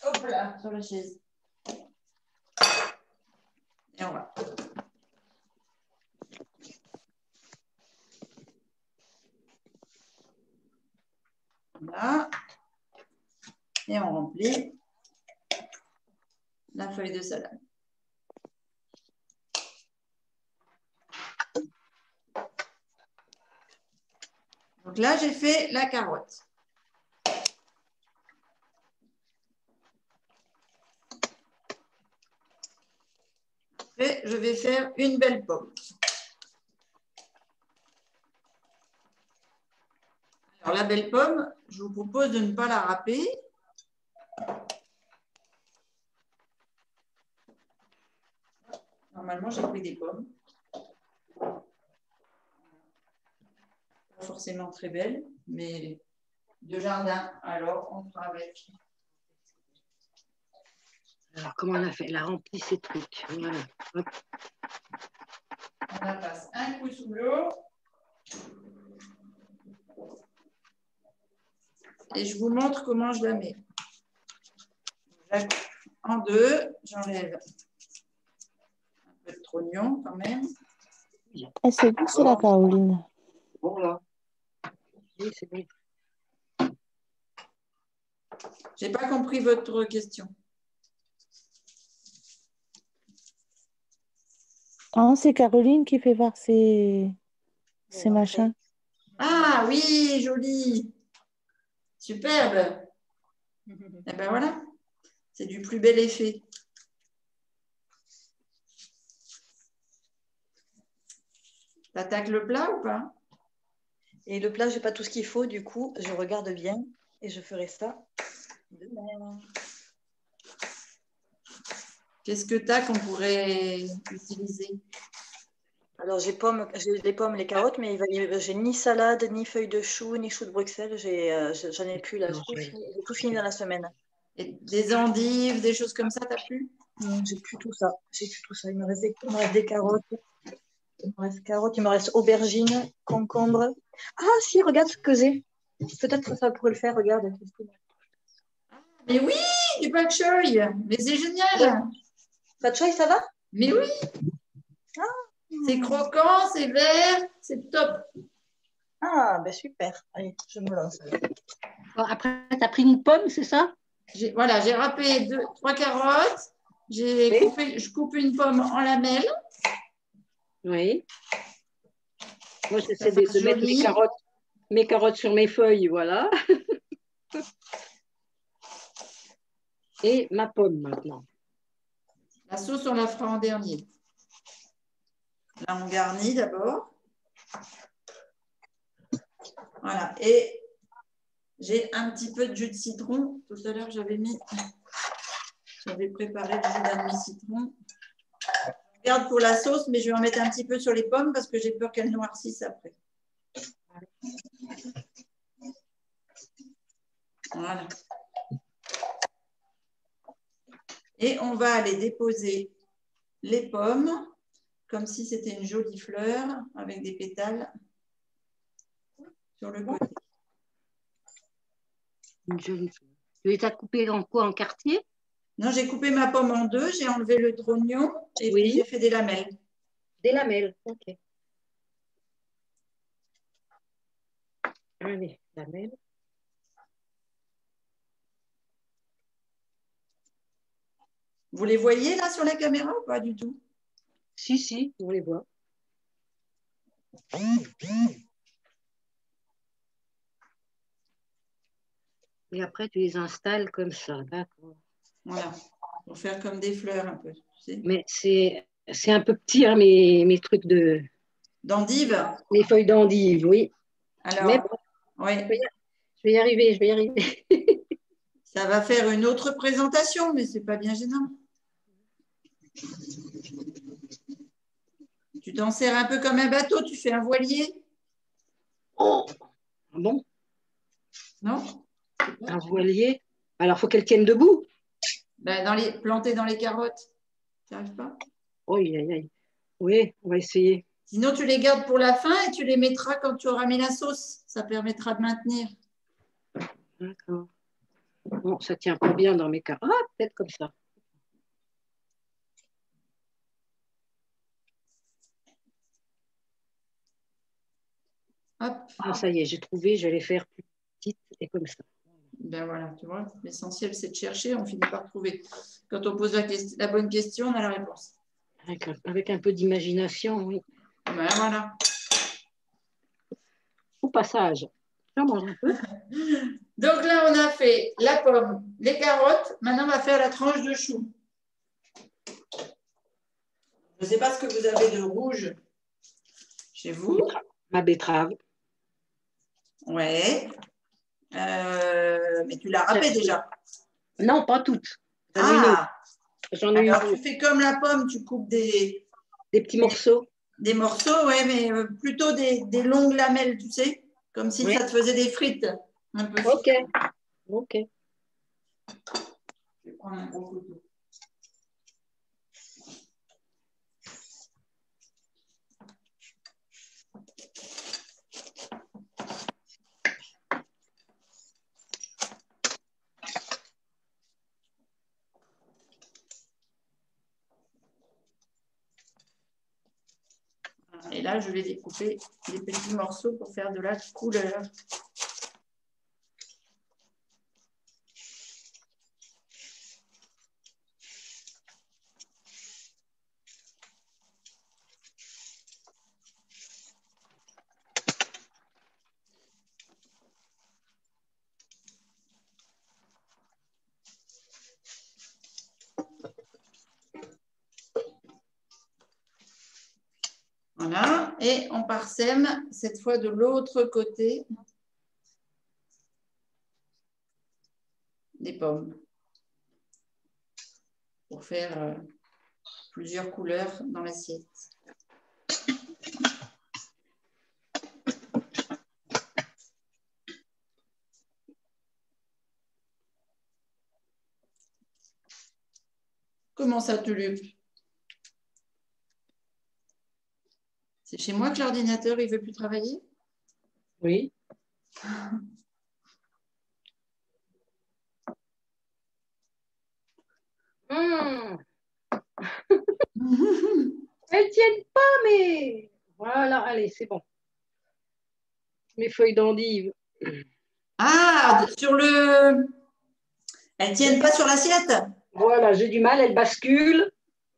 Hop là, sur la chaise. Et on va. Voilà. Et on remplit la feuille de salade. Donc là, j'ai fait la carotte. Et je vais faire une belle pomme. Alors la belle pomme, je vous propose de ne pas la râper. Normalement, j'ai pris des pommes. Forcément très belle, mais de jardin, alors on fera avec. Alors, comment on a fait? Elle a rempli ses trucs. Voilà. Hop. On la passe un coup sous l'eau. Et je vous montre comment je la mets. Je la coupe en deux, j'enlève un peu de trognon quand même. Elle s'est poussée la Caroline. Bon là. C'est bon. J'ai pas compris votre question. Ah, c'est Caroline qui fait voir ces machins. Ah oui, joli. Superbe. Et ben voilà. C'est du plus bel effet. T'attaques le plat ou pas? Et le plat, je n'ai pas tout ce qu'il faut, du coup, je regarde bien et je ferai ça demain. Qu'est-ce que tu as qu'on pourrait utiliser? Alors, j'ai des pommes, les carottes, mais j'ai ni salade, ni feuilles de chou, ni chou de Bruxelles. J'en ai plus là. J'ai tout fini dans la semaine. Et des endives, des choses comme ça, tu n'as plus? Non, j'ai plus tout ça. Il me reste des carottes. Il me reste carottes, il me reste aubergines, concombres. Ah si, regarde ce que j'ai. Peut-être que ça pourrait le faire, regarde. Mais oui, du bok choy. Mais c'est génial. Bok choy, ça va? Mais oui. Ah. C'est croquant, c'est vert, c'est top. Ah, ben super. Allez, je me lance. Bon, après, tu as pris une pomme, c'est ça? Voilà, j'ai râpé trois carottes. Je coupe une pomme en lamelles. Oui. Moi, j'essaie de mettre mes carottes sur mes feuilles, voilà. Et ma pomme maintenant. La sauce, on la fera en dernier. Là, on garnit d'abord. Voilà. Et j'ai un petit peu de jus de citron. Tout à l'heure, j'avais préparé du jus d'un demi-citron. Regarde pour la sauce, mais je vais en mettre un petit peu sur les pommes parce que j'ai peur qu'elles noircissent après. Voilà. Et on va aller déposer les pommes comme si c'était une jolie fleur avec des pétales sur le côté. Une jolie fleur. Tu les as coupées en quoi? En quartier? Non, j'ai coupé ma pomme en deux, j'ai enlevé le trognon et puis j'ai fait des lamelles. Des lamelles, ok. Allez, lamelles. Vous les voyez là sur la caméra ou pas du tout? Si, si, on les voit. Et après, tu les installes comme ça, d'accord. Voilà, pour faire comme des fleurs un peu. Tu sais. Mais c'est C'est un peu petit, hein, mes trucs de… D'endive. Mes feuilles d'endive, oui. Alors, mais bon, ouais. Je vais y arriver. Ça va faire une autre présentation, mais ce n'est pas bien gênant. Tu t'en sers un peu comme un bateau, tu fais un voilier. Oh, bon. Non? Un voilier. Alors, il faut qu'elle tienne debout. Ben, planter dans les carottes. Tu n'y arrives pas? Oui, aïe. Oui, on va essayer. Sinon, tu les gardes pour la fin et tu les mettras quand tu auras mis la sauce. Ça permettra de maintenir. D'accord. Bon, ça ne tient pas bien dans mes carottes. Ah, peut-être comme ça. Hop. Ah, ça y est, j'ai trouvé, je vais les faire plus petites et comme ça. Ben voilà, tu vois, l'essentiel c'est de chercher, on finit par trouver. Quand on pose la bonne question, on a la réponse. Avec un peu d'imagination, oui. Ben voilà. Au passage, j'en mange un peu. Donc là, on a fait la pomme, les carottes. Maintenant, on va faire la tranche de chou. Je ne sais pas ce que vous avez de rouge chez vous. Ma betterave. Ouais. Mais tu l'as râpée déjà. Non, pas toutes. Ah. Alors, tu fais comme la pomme, tu coupes des petits morceaux. Des morceaux, oui, mais plutôt des longues lamelles, tu sais, comme si ça te faisait des frites. Un peu. Ok. Je vais prendre un gros couteau. Et là, je vais découper des petits morceaux pour faire de la couleur. Voilà, et on parsème cette fois de l'autre côté des pommes pour faire plusieurs couleurs dans l'assiette. Comment ça, Tulup ? C'est chez moi que l'ordinateur, il ne veut plus travailler? Oui. Elles ne tiennent pas, mais... Voilà, allez, c'est bon. Mes feuilles d'endive. Ah, sur le... Elles ne tiennent pas sur l'assiette? Voilà, j'ai du mal, elles basculent.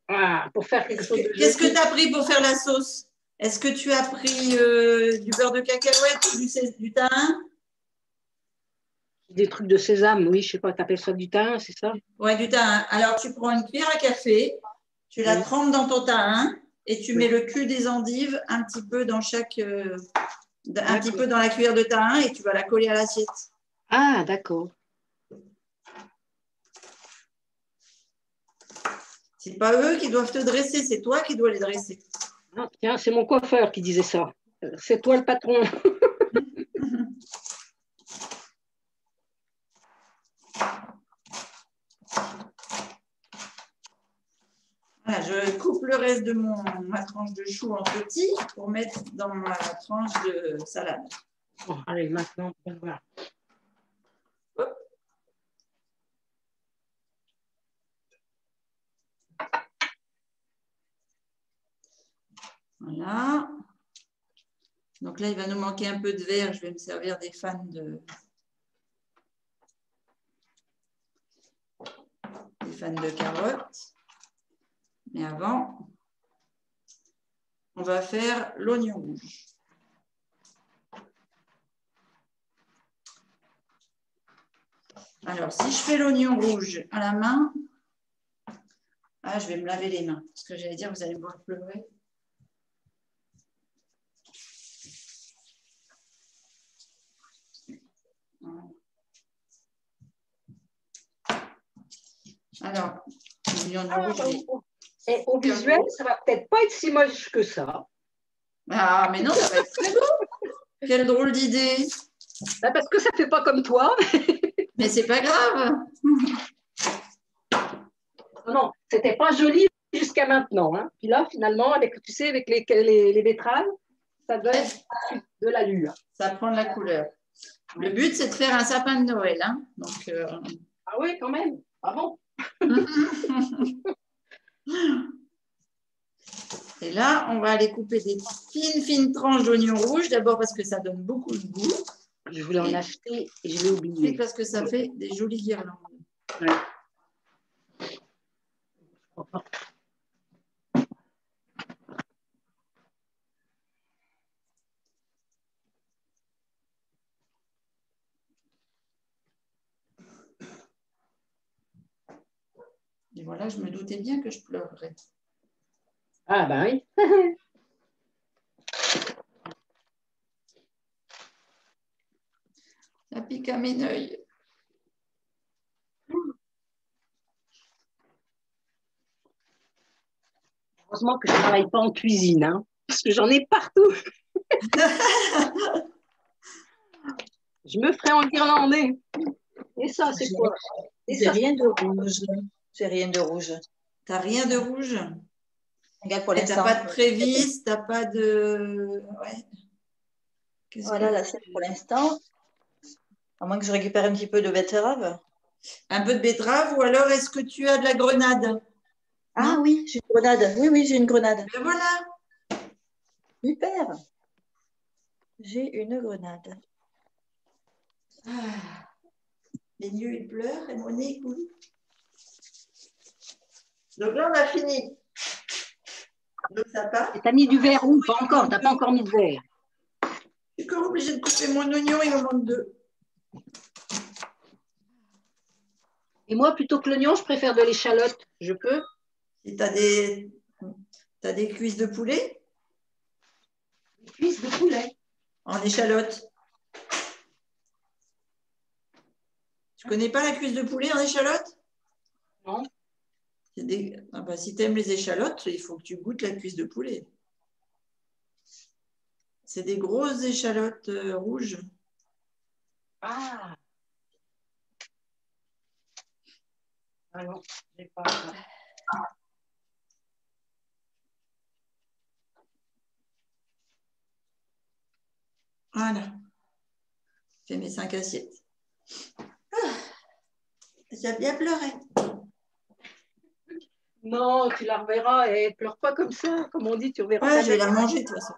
Ah, pour faire quelque chose de... Qu'est-ce que tu as pris pour faire la sauce? Est-ce que tu as pris du beurre de cacahuète ou du thym? Des trucs de sésame, oui, je ne sais pas, tu appelles ça du thym, c'est ça? Oui, du thym. Alors, tu prends une cuillère à café, tu la trempes dans ton thym et tu mets le cul des endives un petit peu dans chaque... un petit peu dans la cuillère de thym et tu vas la coller à l'assiette. Ah, d'accord. Ce n'est pas eux qui doivent te dresser, c'est toi qui dois les dresser. Ah, tiens, c'est mon coiffeur qui disait ça. C'est toi le patron. Voilà, je coupe le reste de ma tranche de chou en petit pour mettre dans ma tranche de salade. Bon, allez, maintenant, on va voir. Voilà. Donc là, il va nous manquer un peu de verre. Je vais me servir des fans de carottes. Mais avant, on va faire l'oignon rouge. Alors, si je fais l'oignon rouge à la main, Ah, je vais me laver les mains. Ce que j'allais dire, vous allez me voir pleurer. Alors, et au visuel, ça va peut-être pas être si moche que ça. Ah, mais non, ça va être très beau. Quelle drôle d'idée. Bah parce que ça ne fait pas comme toi. Mais c'est pas grave. Non, c'était pas joli jusqu'à maintenant. Hein. Puis là, finalement, avec, tu sais, avec les betteraves, ça doit être de l'allure. Ça prend de la couleur. Le but, c'est de faire un sapin de Noël. Hein. Donc, Ah oui, quand même. Ah bon. Et là, on va aller couper des fines tranches d'oignons rouges. D'abord parce que ça donne beaucoup de goût. Je voulais en acheter et je l'ai oublié. Et parce que ça fait des jolies guirlandes. Ouais. Et voilà, je me doutais bien que je pleurerais. Ah ben oui. Ça pique à mes oeils. Heureusement que je ne travaille pas en cuisine, hein, parce que j'en ai partout. Je me ferai en guirlandais. Et ça, c'est quoi? J'ai rien de rouge. J'ai rien de rouge. Tu n'as rien de rouge? Regarde, pour l'instant. Tu n'as pas de prévis, tu n'as pas de... Ouais. Voilà, là, c'est pour l'instant. À moins que je récupère un petit peu de betterave. Un peu de betterave, ou alors est-ce que tu as de la grenade? Ah oui, j'ai une grenade. Oui, oui, j'ai une grenade. Ben voilà. Super. J'ai une grenade. Ah. Mes yeux, ils pleurent et mon nez, coule. Donc là, on a fini. Donc ça part. Tu as mis du verre ou pas encore? Tu n'as pas encore mis de verre. Je suis encore obligée de couper mon oignon, il en manque deux. Et moi, plutôt que l'oignon, je préfère de l'échalote. Je peux? Et t'as des cuisses de poulet? Des cuisses de poulet. En échalote. Tu connais pas la cuisse de poulet en échalote? Non. Ah ben, si tu aimes les échalotes, il faut que tu goûtes la cuisse de poulet. C'est des grosses échalotes rouges. Ah! Ah non, j'ai pas. Voilà. J'ai mes 5 assiettes. Ah, j'ai bien pleuré. Non, tu la reverras et pleure pas comme ça. Comme on dit, tu reverras. Ouais, je vais la manger de toute façon.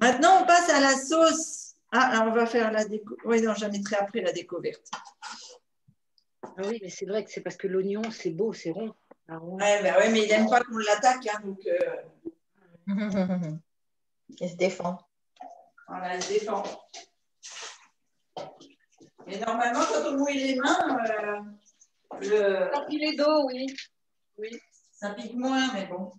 Maintenant, on passe à la sauce. Ah, alors on va faire la déco. Oui, non, j'en mettrai après la découverte. Ah oui, mais c'est vrai que c'est parce que l'oignon, c'est beau, c'est rond. Ah, rond. Ouais, bah ouais, mais il n'aime pas qu'on l'attaque. Hein, donc, il se défend. Voilà, il se défend. Mais normalement, quand on mouille les mains, ça pique les dos, oui. Oui. Ça pique moins, mais bon.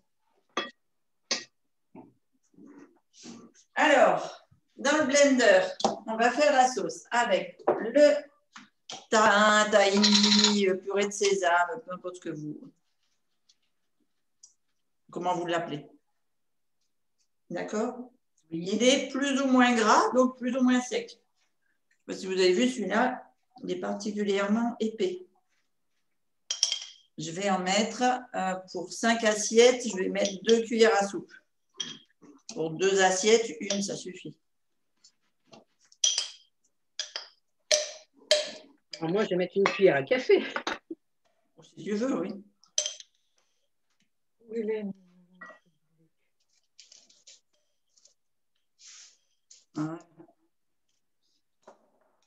Alors, dans le blender, on va faire la sauce avec le tahin, tahini, purée de sésame, peu importe ce que vous... Comment vous l'appelez. D'accord? Il est plus ou moins gras, donc plus ou moins sec. Parce que vous avez vu, celui-là, il est particulièrement épais. Je vais en mettre, pour 5 assiettes, je vais mettre 2 cuillères à soupe. Pour 2 assiettes, une, ça suffit. Alors moi, je vais mettre une cuillère à café. Si tu veux, oui. Oui, mais... Voilà.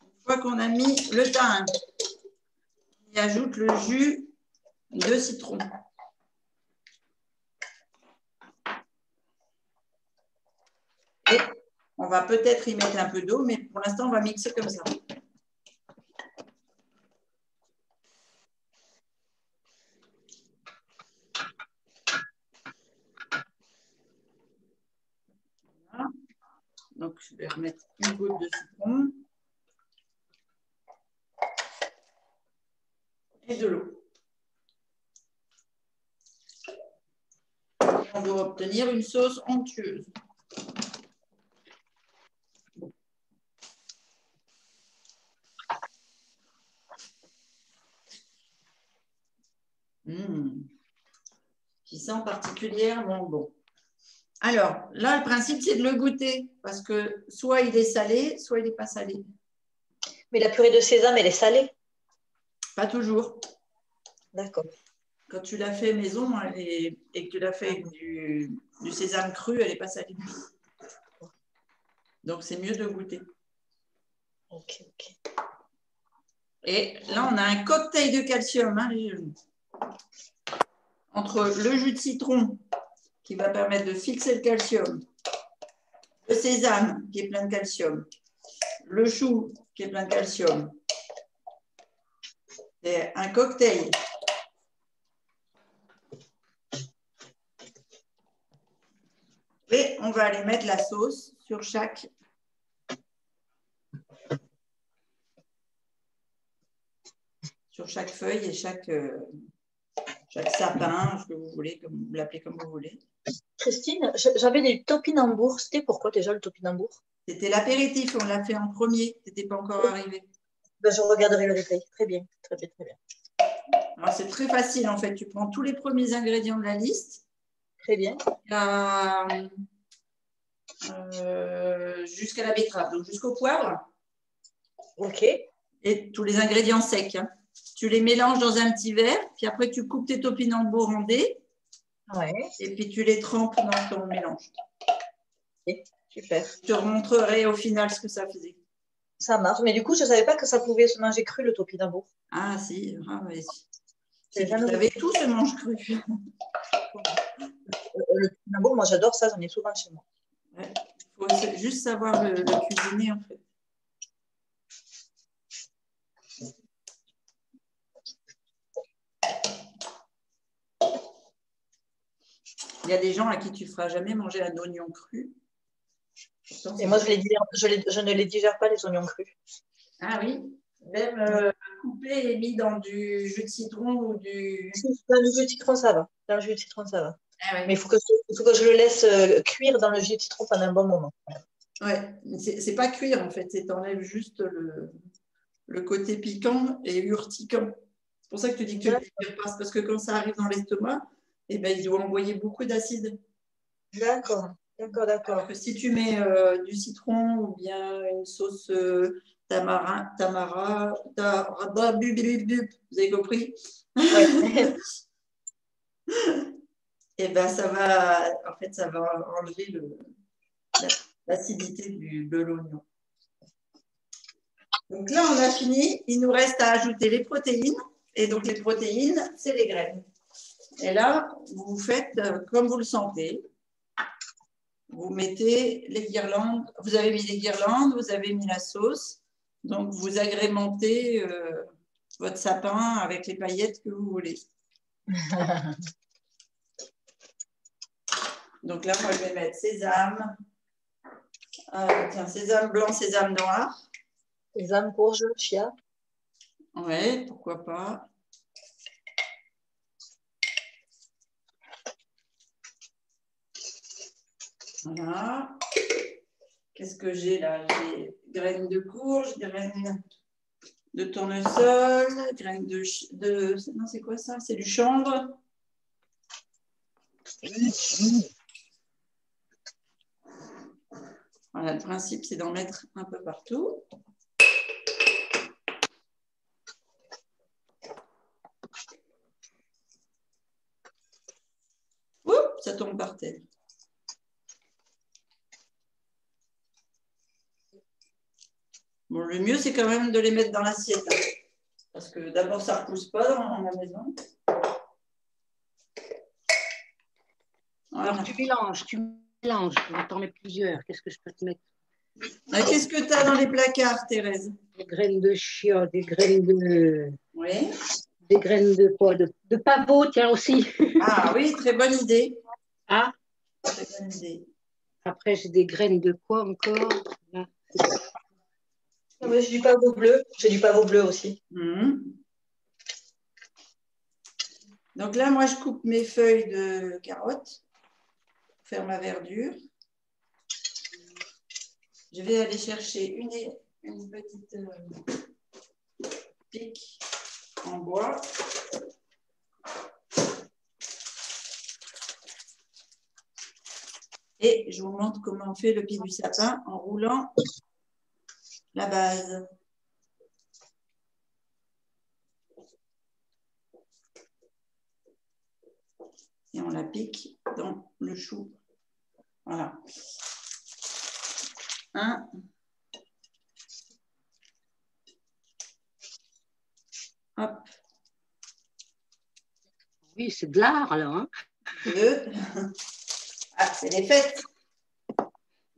Une fois qu'on a mis le tahin, on y ajoute le jus de citron. Et on va peut-être y mettre un peu d'eau, mais pour l'instant, on va mixer comme ça. Donc, je vais remettre une goutte de citron et de l'eau. On veut obtenir une sauce onctueuse. Qui sent particulièrement bon. Alors, là, le principe, c'est de le goûter parce que soit il est salé, soit il n'est pas salé. Mais la purée de sésame, elle est salée? Pas toujours. D'accord. Quand tu l'as fait maison et que tu l'as fait avec du sésame cru, elle n'est pas salée. Donc, c'est mieux de goûter. Ok, ok. Et là, on a un cocktail de calcium, hein, les genoux. Entre le jus de citron qui va permettre de fixer le calcium, le sésame qui est plein de calcium, le chou qui est plein de calcium, c'est un cocktail. Et on va aller mettre la sauce sur chaque. Sur chaque feuille et chaque sapin, ce que vous voulez, comme vous l'appelez comme vous voulez. Christine, j'avais des topinambours. C'était pourquoi déjà le topinambours? C'était l'apéritif, on l'a fait en premier. Tu n'étais pas encore arrivé. Ben, je regarderai le replay. Très bien, très bien, très bien. C'est très facile en fait. Tu prends tous les premiers ingrédients de la liste. Très bien. Jusqu'à la betterave, donc jusqu'au poivre. Ok. Et tous les ingrédients secs. Hein. Tu les mélanges dans un petit verre, puis après, tu coupes tes topinambours en dés. Ouais. Et puis, tu les trempes dans ton mélange. Okay. Super. Je te remontrerai au final ce que ça faisait. Ça marche. Mais du coup, je ne savais pas que ça pouvait se manger cru, le topinambour. Ah, si. Ah, mais... si vous savez, tout se mange cru. Le topinambour, moi, j'adore ça. J'en ai souvent chez moi. Ouais. Il faut juste savoir le cuisiner, en fait. Il y a des gens à qui tu ne feras jamais manger un oignon cru. Pourtant, et moi, je ne les digère pas, les oignons crus. Ah oui? Même coupés et mis dans du jus de citron ou du... Dans le jus de citron, ça va. Dans le jus de citron, ça va. Ah, oui. Mais il faut que je le laisse cuire dans le jus de citron pendant un bon moment. Oui, ce n'est pas cuire, en fait. C'est enlève juste le côté piquant et urticant. C'est pour ça que tu dis que tu ne le digères pas. Parce que quand ça arrive dans l'estomac... Eh ben, il doit envoyer beaucoup d'acide. D'accord, d'accord, d'accord. Parce que si tu mets du citron ou bien une sauce tamara, vous avez compris? Ouais. Eh ben, ça va, en fait, ça va enlever l'acidité de l'oignon. Donc là, on a fini. Il nous reste à ajouter les protéines. Et donc, les protéines, c'est les graines. Et là, vous faites comme vous le sentez. Vous mettez les guirlandes. Vous avez mis les guirlandes, vous avez mis la sauce. Donc, vous agrémentez votre sapin avec les paillettes que vous voulez. Donc là, moi, je vais mettre sésame. Tiens, sésame blanc, sésame noir. Sésame, courge, chia. Ouais, pourquoi pas. Voilà. Qu'est-ce que j'ai là? J'ai graines de courge, graines de tournesol, graines de... Non, c'est quoi ça? C'est du chanvre. Voilà, le principe, c'est d'en mettre un peu partout. Oups, ça tombe par terre. Bon, le mieux, c'est quand même de les mettre dans l'assiette. Hein, parce que d'abord, ça ne repousse pas dans la maison. Voilà. Alors, tu mélanges. Tu en mets plusieurs. Qu'est-ce que je peux te mettre? Ah, qu'est-ce que tu as dans les placards, Thérèse? Des graines de chia, des graines de... Oui. Des graines de quoi? De pavot, tiens, aussi. Ah oui, très bonne idée. Ah. Très bonne idée. Après, j'ai des graines de quoi encore? J'ai du pavot bleu. J'ai du pavot bleu aussi. Mmh. Donc là, moi, je coupe mes feuilles de carottes pour faire ma verdure. Je vais aller chercher une petite pique en bois. Et je vous montre comment on fait le pied du sapin en roulant la base. Et on la pique dans le chou. Voilà. 1. Hop. Oui, c'est de l'art là. Hein. 2. Ah, c'est les fêtes.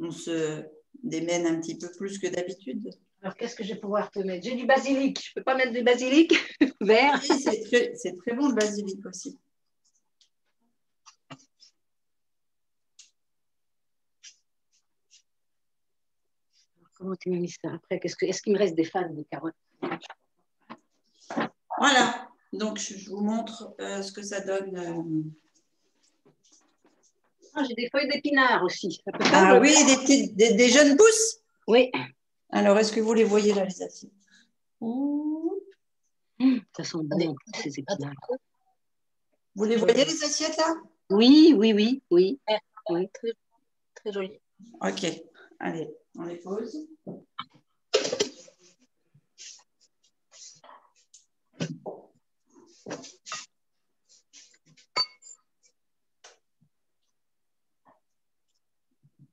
On se démène un petit peu plus que d'habitude. Alors, qu'est-ce que je vais pouvoir te mettre? J'ai du basilic. Je ne peux pas mettre du basilic vert. Oui, c'est très bon le basilic aussi. Comment tu m'as mis ça après? Est-ce qu'il me reste des fans de carottes? Voilà. Donc, je vous montre ce que ça donne. J'ai des feuilles d'épinards aussi. Ça peut pas ah oui, des jeunes pousses. Oui. Alors, est-ce que vous les voyez là, les amis? Ça sent bon, ces épinards. Vous les voyez, les assiettes, là? Oui, oui, oui, oui. Oui. Très, très joli. OK. Allez, on les pose.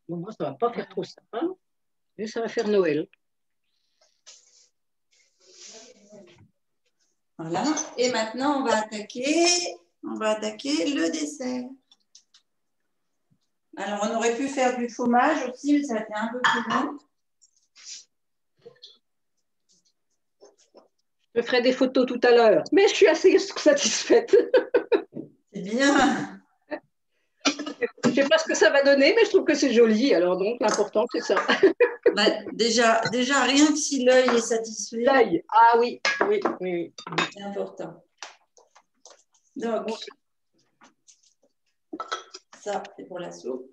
Bon, moi, ça ne va pas faire trop sapin, mais ça va faire Noël. Voilà. Et maintenant, on va attaquer le dessert. Alors, on aurait pu faire du fromage aussi, mais ça a été un peu plus long. Je ferai des photos tout à l'heure, mais je suis assez satisfaite. C'est bien. Je ne sais pas ce que ça va donner, mais je trouve que c'est joli. Alors donc, l'important, c'est ça. Bah, déjà, rien que si l'œil est satisfait. L'œil, ah oui, oui, oui. C'est important. Donc, ça, c'est pour la soupe.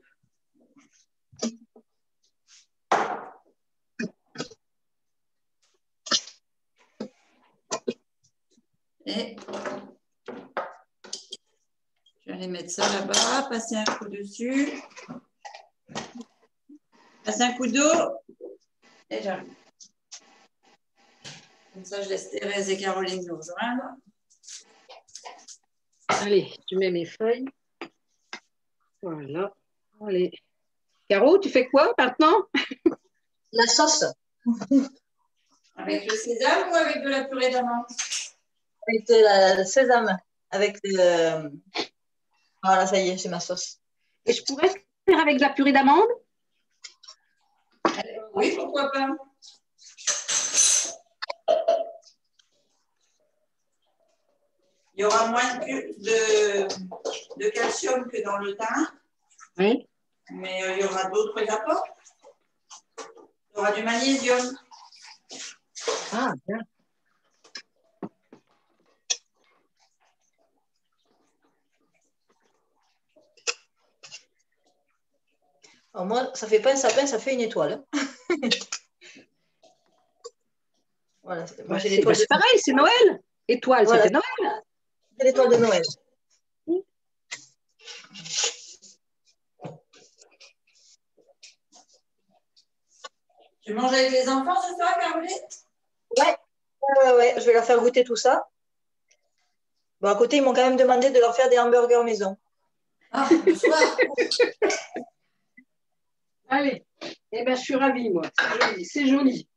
Et... je vais mettre ça là-bas, passer un coup dessus, passer un coup d'eau et j'arrive. Comme ça, je laisse Thérèse et Caroline nous rejoindre. Allez, tu mets mes feuilles. Voilà. Allez. Caro, tu fais quoi maintenant? La sauce. Avec le sésame ou avec de la purée d'amande? Avec le sésame. Avec le... Voilà, ça y est, c'est ma sauce. Et je pourrais faire avec de la purée d'amande? Oui, pourquoi pas. Il y aura moins de calcium que dans le thym. Oui. Mais il y aura d'autres apports. Il y aura du magnésium. Ah, bien. Alors moi, ça ne fait pas un sapin, ça fait une étoile. Voilà, moi j'ai l'étoile. C'est pareil, c'est Noël. Étoile, voilà. C'était Noël. C'est l'étoile de Noël. Tu manges avec les enfants ce soir, Caroline? Ouais, je vais leur faire goûter tout ça. Bon, à côté, ils m'ont quand même demandé de leur faire des hamburgers maison. Ah, le soir. Allez, eh ben, je suis ravie, moi. C'est joli.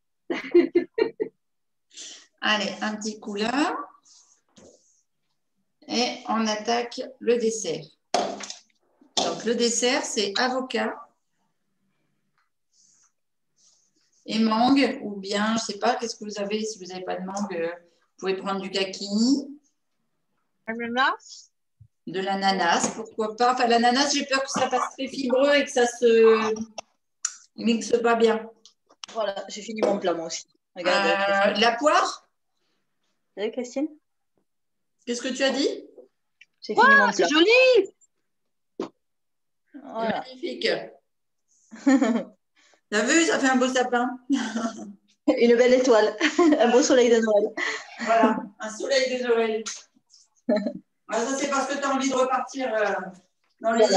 Allez, un petit coup là. Et on attaque le dessert. Donc, le dessert, c'est avocat et mangue. Ou bien, je ne sais pas, qu'est-ce que vous avez? Si vous n'avez pas de mangue, vous pouvez prendre du kaki. Ananas. de l'ananas, pourquoi pas. Enfin, l'ananas, j'ai peur que ça passe très fibreux et que ça se mixe pas bien. Voilà, j'ai fini mon plat, moi aussi. Regarde, la poire. Salut, Christine. Qu'est-ce que tu as dit? C'est fini mon plat. C'est joli. Voilà. Magnifique. T'as vu, ça fait un beau sapin. Une belle étoile. Un beau soleil de Noël. Voilà, un soleil de Noël. Ah, ça, c'est parce que tu as envie de repartir dans les îles.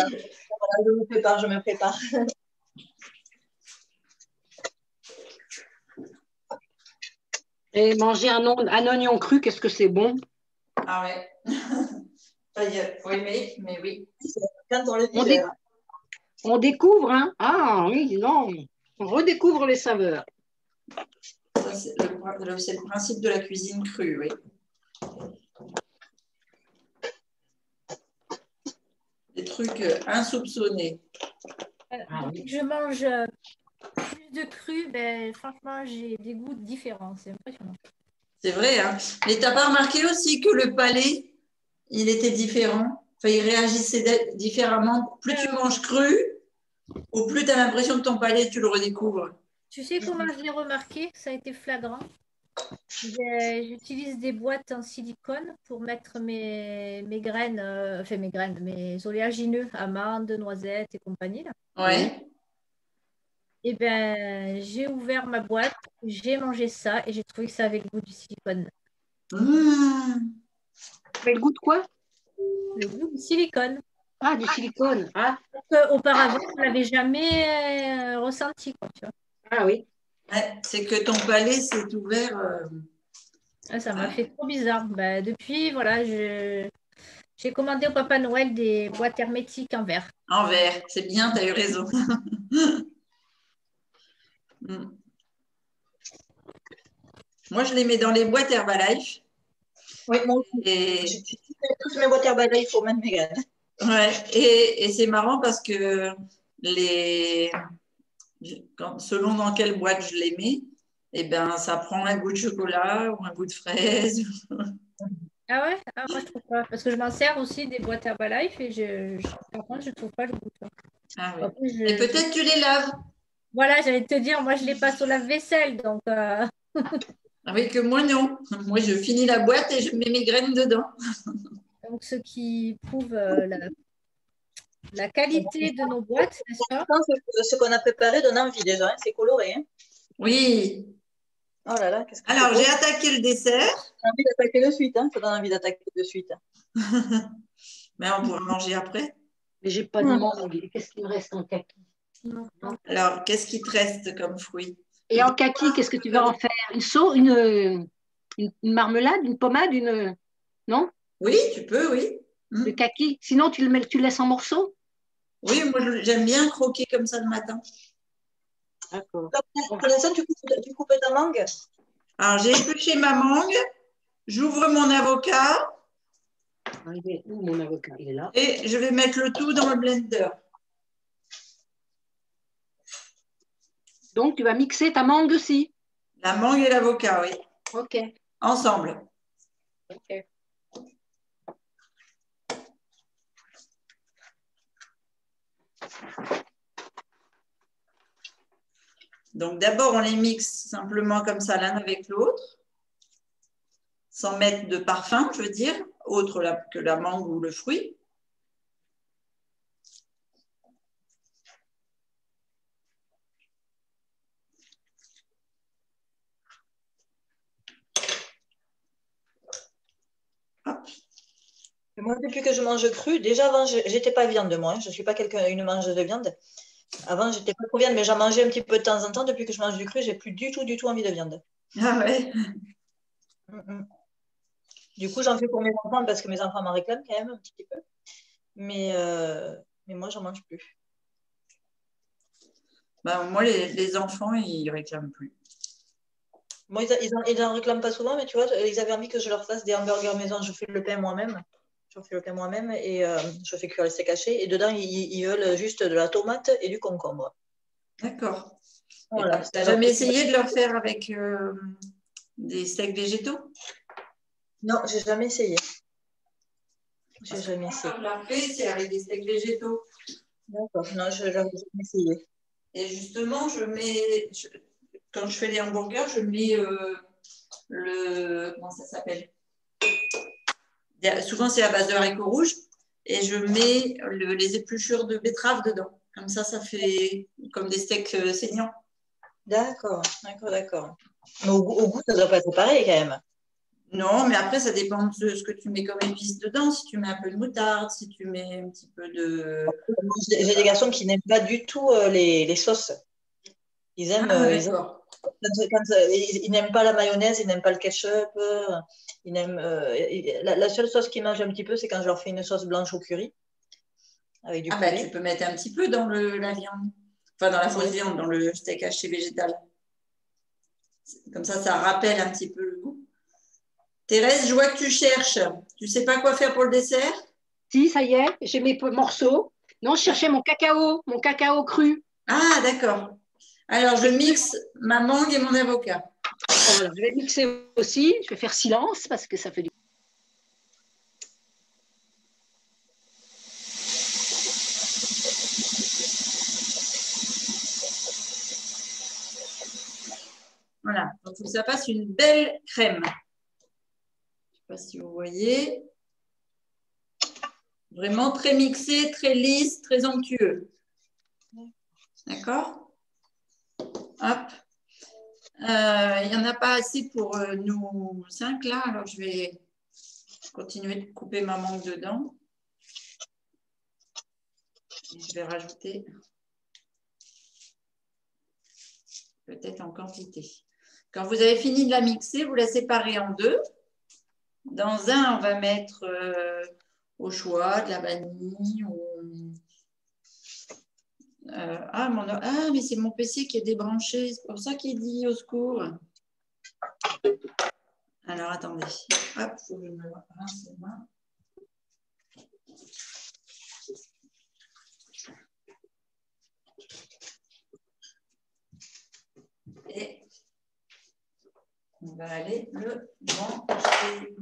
Voilà, je me prépare, Et manger un oignon cru, qu'est-ce que c'est bon? Ah ouais. Faut aimer, mais oui. Quand on le digère. On découvre, hein? Ah oui, non. On redécouvre les saveurs. C'est le principe de la cuisine crue, oui. Des trucs insoupçonnés. Dès que je mange plus de cru, ben, franchement, j'ai des goûts différents. C'est impressionnant. C'est vrai, hein? Mais tu n'as pas remarqué aussi que le palais, il était différent? Enfin, il réagissait différemment. Plus tu manges cru, ou plus tu as l'impression que ton palais, tu le redécouvres. Tu sais comment je l'ai remarqué? Ça a été flagrant. J'utilise des boîtes en silicone pour mettre mes graines, enfin mes graines, mes oléagineux, amandes, noisettes et compagnie. Là. Ouais. Et bien, j'ai ouvert ma boîte, j'ai mangé ça et j'ai trouvé que ça avait le goût du silicone. Mmh. Mais le goût de quoi? Le goût du silicone. Ah, du silicone. Ah. Auparavant, je ne l'avais jamais ressenti. Quoi, tu vois. Ah oui. Ouais, c'est que ton palais s'est ouvert. Ça m'a fait trop bizarre. Ben, depuis, voilà, j'ai commandé au Papa Noël des boîtes hermétiques en verre. En verre, c'est bien, tu as eu raison. Moi, je les mets dans les boîtes Herbalife. Oui, moi aussi. J'ai toutes mes boîtes Herbalife pour mettre mes graines. Ouais, et c'est marrant parce que les... selon dans quelle boîte je les mets, eh ben, ça prend un goût de chocolat ou un goût de fraise. Ah ouais? Ah, moi, je trouve pas. Parce que je m'en sers aussi des boîtes Herbalife et par contre, je ne trouve pas le goût. Ah oui. Après, et peut-être tu les laves. Voilà, j'allais te dire, moi, je les passe au lave-vaisselle. Donc, Avec moi, non. Moi, je finis la boîte et je mets mes graines dedans. Donc, ce qui prouve la qualité de nos boîtes, n'est-ce pas? Ce qu'on a préparé donne envie déjà, hein? C'est coloré. Hein? Oui. Oh là là, qu'est-ce que... Alors, j'ai attaqué le dessert. J'ai envie d'attaquer de suite, hein? Ça donne envie d'attaquer de suite. Mais on pourra manger après. Mais j'ai pas demandé. Qu'est-ce qu'il me reste en kaki? Alors, qu'est-ce qui te reste comme fruit? Et en kaki, qu'est-ce que tu vas en faire? Une sauce, une marmelade, une pommade, une... Non? Oui, tu peux, oui. Le kaki. Sinon, tu le laisses en morceaux? Oui, moi j'aime bien croquer comme ça le matin. D'accord. Pour l'instant, tu coupes ta mangue? Alors, j'ai épluché ma mangue, j'ouvre mon avocat. Il est où mon avocat? Il est là. Et je vais mettre le tout dans le blender. Donc, tu vas mixer ta mangue aussi? La mangue et l'avocat, oui. OK. Ensemble. OK. Donc d'abord on les mixe simplement comme ça l'un avec l'autre sans mettre de parfum, je veux dire, autre que la mangue ou le fruit. Hop. Moi, depuis que je mange cru, déjà avant, je n'étais pas viande, moi. Hein. Je ne suis pas une mangeuse de viande. Avant, je n'étais pas trop viande, mais j'en mangeais un petit peu de temps en temps. Depuis que je mange du cru, je n'ai plus du tout envie de viande. Ah ouais. Du coup, j'en fais pour mes enfants parce que mes enfants m'en réclament quand même un petit peu. Mais moi, j'en mange plus. Bah, moi, les enfants, ils ne réclament plus. Moi, ils n'en réclament pas souvent, mais tu vois, ils avaient envie que je leur fasse des hamburgers maison. Je fais le pain moi-même. Je fais le pain moi-même et je fais cuire les steaks hachés. Et dedans, ils veulent juste de la tomate et du concombre. D'accord. Voilà. Tu n'as jamais essayé de leur faire avec des steaks végétaux? Non, je n'ai jamais essayé. J'ai jamais essayé. On l'a fait, c'est avec des steaks végétaux. D'accord, non, je n'ai jamais essayé. Et justement, je mets, quand je fais les hamburgers, je mets comment ça s'appelle? Souvent, c'est à base de haricots rouges. Et je mets les épluchures de betterave dedans. Comme ça, ça fait comme des steaks saignants. D'accord, d'accord, d'accord. Mais au goût, ça ne doit pas être pareil quand même. Non, mais après, ça dépend de ce que tu mets comme épice dedans. Si tu mets un peu de moutarde, si tu mets un petit peu de... J'ai des garçons qui n'aiment pas du tout les sauces. Ils aiment... Ah, ils aiment... Ils n'aiment pas la mayonnaise, ils n'aiment pas le ketchup. Ils n'aiment, la seule sauce qu'ils mangent un petit peu, c'est quand je leur fais une sauce blanche au curry. Avec du curry. Bah, tu peux mettre un petit peu dans la viande. Enfin, dans la fausse viande, dans le steak haché végétal. Comme ça, ça rappelle un petit peu le goût. Thérèse, je vois que tu cherches. Tu ne sais pas quoi faire pour le dessert? Si, ça y est, j'ai mes morceaux. Non, je cherchais mon cacao cru. Ah, d'accord. Alors, je mixe ma mangue et mon avocat. Voilà, je vais mixer aussi. Je vais faire silence parce que ça fait du... Voilà, donc ça passe une belle crème. Je ne sais pas si vous voyez. Vraiment très mixé, très lisse, très onctueux. D'accord ? Hop. Il n'y en a pas assez pour nous cinq là, alors je vais continuer de couper ma mangue dedans. Et je vais rajouter peut-être en quantité. Quand vous avez fini de la mixer, vous la séparez en deux. Dans un, on va mettre au choix de la vanille ou... ah, mais c'est mon PC qui est débranché, c'est pour ça qu'il dit au secours. Alors, attendez. Hop, il faut que je me rince les mains. Et on va aller le brancher.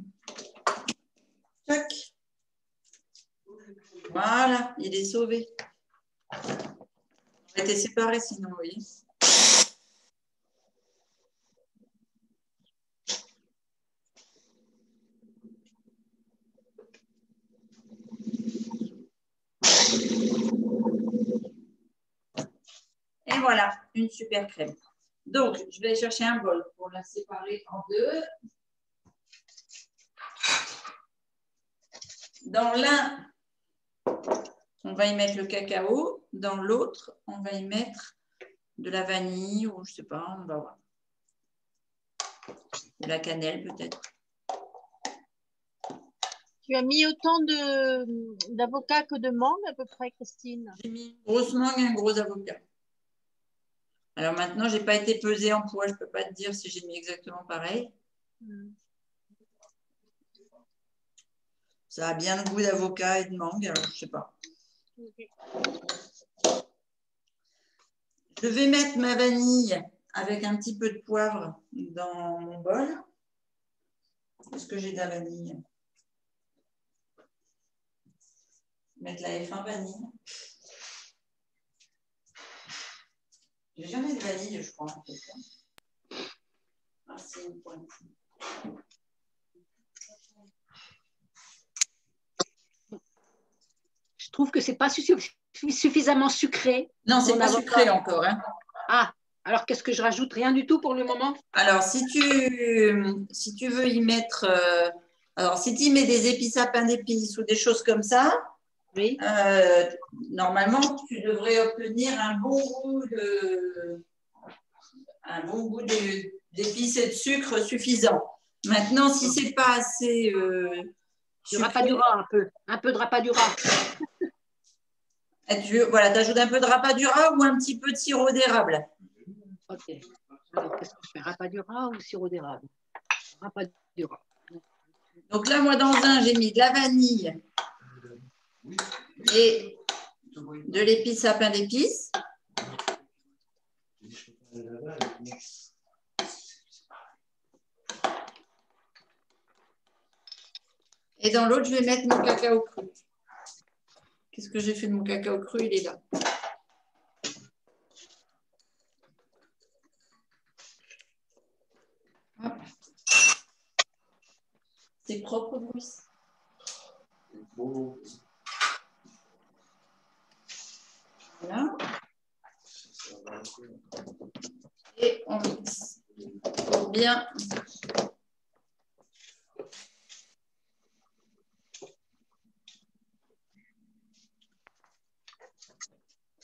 Tac. Voilà, il est sauvé. On était séparés sinon, vous voyez. Et voilà, une super crème. Donc, je vais chercher un bol pour la séparer en deux. Dans l'un, on va y mettre le cacao. Dans l'autre, on va y mettre de la vanille ou je sais pas, on va voir. De la cannelle peut-être. Tu as mis autant d'avocats que de mangue à peu près, Christine? J'ai mis une grosse mangue et un gros avocat. Alors maintenant, je n'ai pas été pesée en poids, je ne peux pas te dire si j'ai mis exactement pareil. Ça a bien le goût d'avocat et de mangue, alors je ne sais pas. Okay. Je vais mettre ma vanille avec un petit peu de poivre dans mon bol. Est-ce que j'ai de la vanille? Je vais mettre la F1 vanille. J'ai jamais de vanille, je crois. Ah, c'est une pointe. Je trouve que ce n'est pas suffisamment sucré. Non, ce n'est pas sucré encore. Hein. Ah, alors qu'est-ce que je rajoute? Rien du tout pour le moment. Alors, si tu veux y mettre... alors, si tu y mets des épices à pain d'épices ou des choses comme ça, oui. Normalement, tu devrais obtenir un bon goût d'épices et de sucre suffisant. Maintenant, si ce n'est pas assez... du rapadura un peu de rapadura. Et voilà, tu ajoutes un peu de rapadura ou un petit peu de sirop d'érable. Ok. Alors, qu'est-ce que je fais? Rapadura ou sirop d'érable? Rapadura. Donc là, moi, dans un, j'ai mis de la vanille et de l'épice à pain d'épices. Et dans l'autre, je vais mettre mon cacao cru. Qu'est-ce que j'ai fait de mon cacao cru? Il est là. C'est propre, Bruce. Voilà. Et on mixe pour bien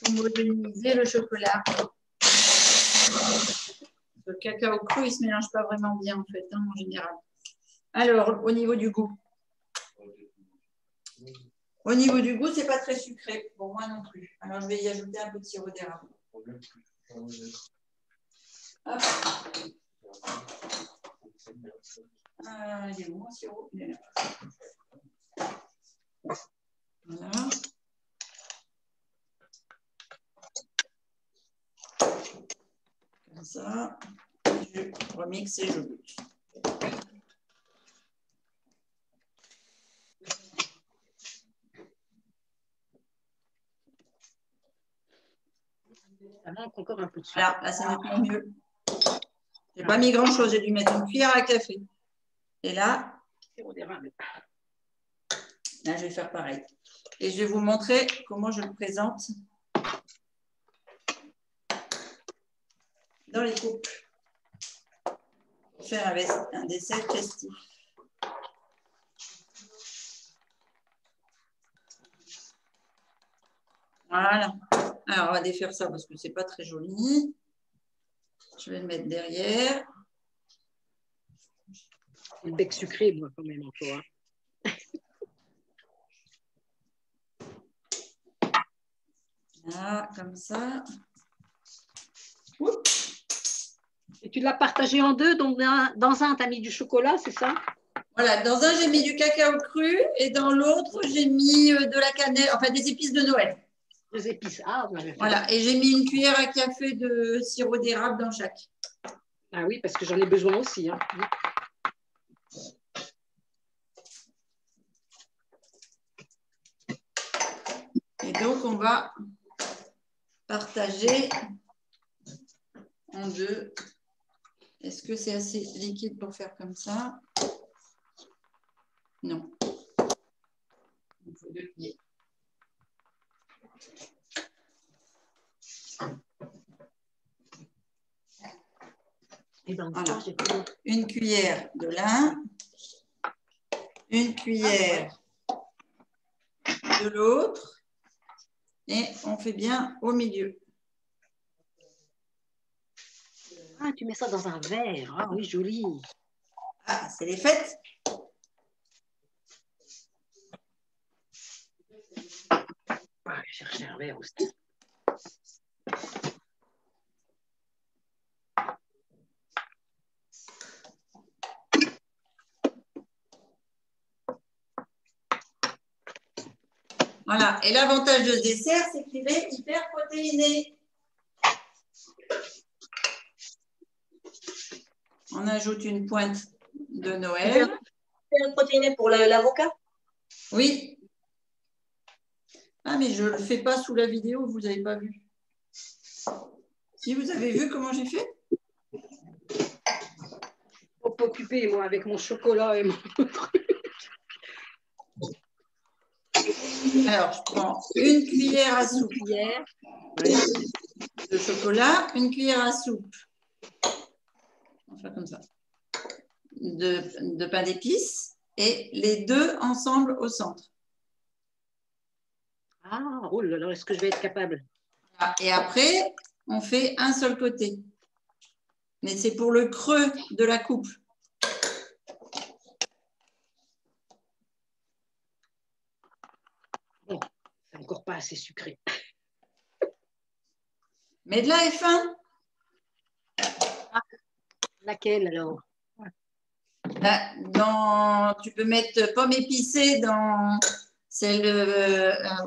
homogénéiser le chocolat. Le cacao cru, il ne se mélange pas vraiment bien en fait, hein, en général. Alors, au niveau du goût. Au niveau du goût, c'est pas très sucré. Bon, moi non plus. Alors, je vais y ajouter un peu de sirop d'érable. Il est bon, le sirop. Il est là. Voilà. Comme ça. Je remixe et je goûte. Ça manque encore un peu de sucre. Là, c'est nettement mieux. Je n'ai pas mis grand-chose. J'ai dû mettre une cuillère à café. Et là, là, je vais faire pareil. Et je vais vous montrer comment je le présente dans les coupes. Pour faire un dessert festif. Voilà. Alors, on va défaire ça parce que c'est pas très joli. Je vais le mettre derrière. Le bec sucré, moi, quand même, encore. Là, comme ça. Et tu l'as partagé en deux. Donc, dans un, tu as mis du chocolat, c'est ça? Voilà, dans un, j'ai mis du cacao cru et dans l'autre, j'ai mis de la cannelle, enfin des épices de Noël. Des épices. Ah, voilà, et j'ai mis une cuillère à café de sirop d'érable dans chaque. Ah oui, parce que j'en ai besoin aussi. Hein. Et donc, on va partager en deux. Est-ce que c'est assez liquide pour faire comme ça? Non. Il faut deux pieds. Voilà. Une cuillère de l'un, une cuillère de l'autre et on fait bien au milieu. Ah, tu mets ça dans un verre. Ah oui, joli. Ah, c'est les fêtes. Ah, je cherchais un verre aussi. Voilà, et l'avantage de ce dessert, c'est qu'il est hyper protéiné. On ajoute une pointe de Noël. Hyper protéiné pour l'avocat? Oui. Ah, mais je ne le fais pas sous la vidéo, vous n'avez pas vu. Si vous avez vu comment j'ai fait? On peut occuper, moi, avec mon chocolat et mon truc. Alors, je prends une cuillère à soupe de chocolat, une cuillère à soupe, on va faire comme ça, de pain d'épices et les deux ensemble au centre. Ah, oh là là, est-ce que je vais être capable? Et après, on fait un seul côté, mais c'est pour le creux de la coupe. Encore pas assez sucré. Mais de la F1. Ah, laquelle alors? Là, tu peux mettre pomme épicée dans celle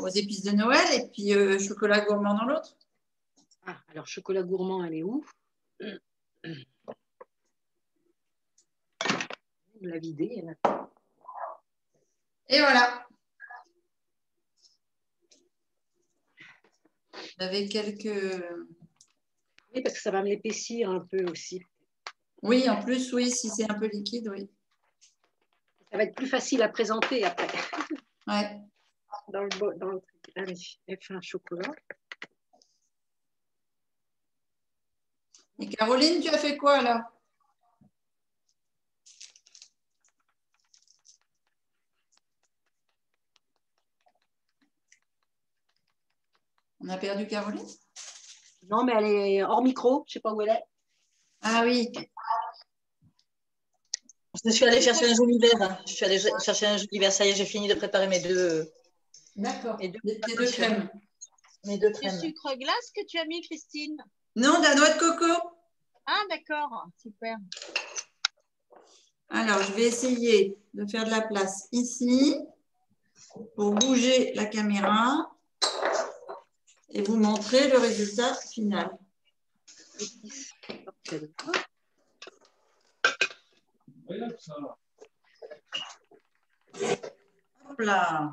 aux épices de Noël et puis chocolat gourmand dans l'autre. Ah, alors chocolat gourmand, elle est où? On l'a vidée. Et voilà. J'avais quelques... Oui, parce que ça va me l'épaissir un peu aussi. Oui, en plus, oui, si c'est un peu liquide, oui. Ça va être plus facile à présenter après. Ouais. Dans le... Allez, elle fait un chocolat. Et Caroline, tu as fait quoi là? On a perdu Caroline? Non, mais elle est hors micro. Je ne sais pas où elle est. Ah oui. Je suis allée chercher un joli verre. Je suis allée chercher un joli verre. Ça y est, j'ai fini de préparer mes deux. D'accord. Mes deux crèmes. Mes deux crèmes. Du sucre glace que tu as mis, Christine? Non, de la noix de coco. Ah, d'accord. Super. Alors, je vais essayer de faire de la place ici pour bouger la caméra. Et vous montrez le résultat final. Hop là.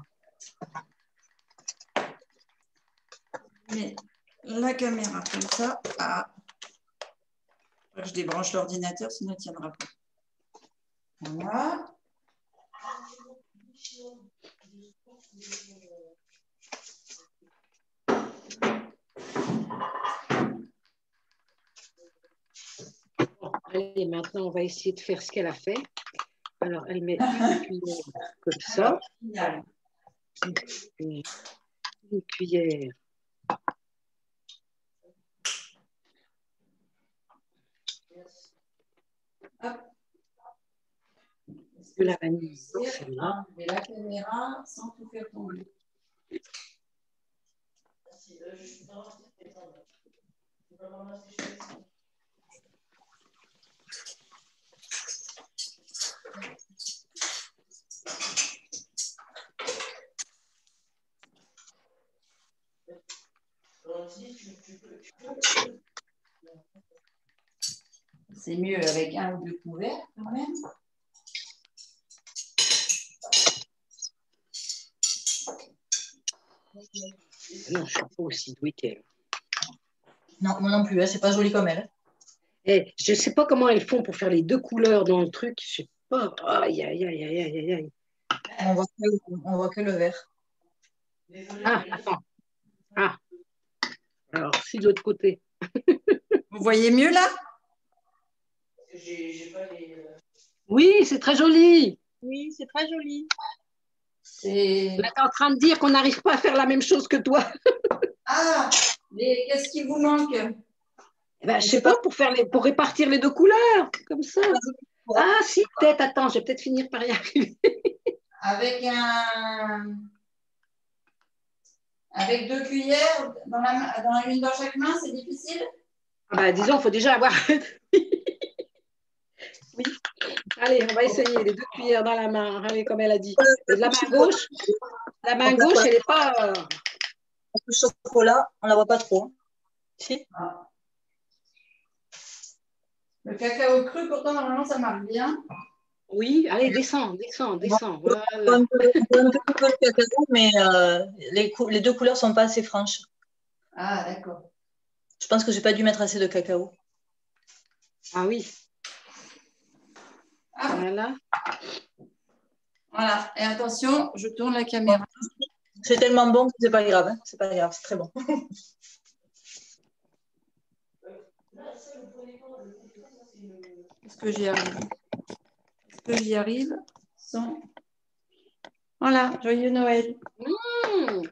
Je mets la caméra comme ça. Ah. Je débranche l'ordinateur, sinon il ne tiendra pas. Voilà. Allez, maintenant, on va essayer de faire ce qu'elle a fait. Alors, elle met comme ça. Une cuillère. De la vanille. Mais la caméra sans tout faire tomber. C'est mieux avec un ou deux couverts quand même. Non, je suis pas aussi douée qu'elle. Non, moi non plus, hein, c'est pas joli comme elle. Hey, je ne sais pas comment elles font pour faire les deux couleurs dans le truc. Je sais pas. Aïe, aïe, aïe, aïe, aïe, aïe. On voit que le vert. Ah, attends. Ah. Alors, si de l'autre côté. Vous voyez mieux là? J'ai pas les... Oui, c'est très joli. Oui, c'est très joli. T'es en train de dire qu'on n'arrive pas à faire la même chose que toi. Ah, mais qu'est-ce qui vous manque? Ben, je ne sais pas, pour répartir les deux couleurs, comme ça. Ah, si, peut-être, attends, je vais peut-être finir par y arriver. Avec deux cuillères, dans une dans chaque main, c'est difficile? Ah ben, disons, il faut déjà avoir... Oui. Allez, on va essayer, les deux cuillères dans la main, hein, comme elle a dit. Et de la main gauche, elle n'est pas... Le chocolat, on ne la voit pas trop. Hein. Si. Ah. Le cacao cru, pourtant, normalement, ça marche bien. Oui, allez, descends. Bon, voilà. On peut couper le cacao, mais les deux couleurs ne sont pas assez franches. Ah, d'accord. Je pense que je n'ai pas dû mettre assez de cacao. Ah oui. Ah. Voilà. Voilà, et attention, je tourne la caméra. C'est tellement bon que ce n'est pas grave, hein. C'est pas grave, c'est très bon. Est-ce que j'y arrive? Sans... Voilà, joyeux Noël. Mmh.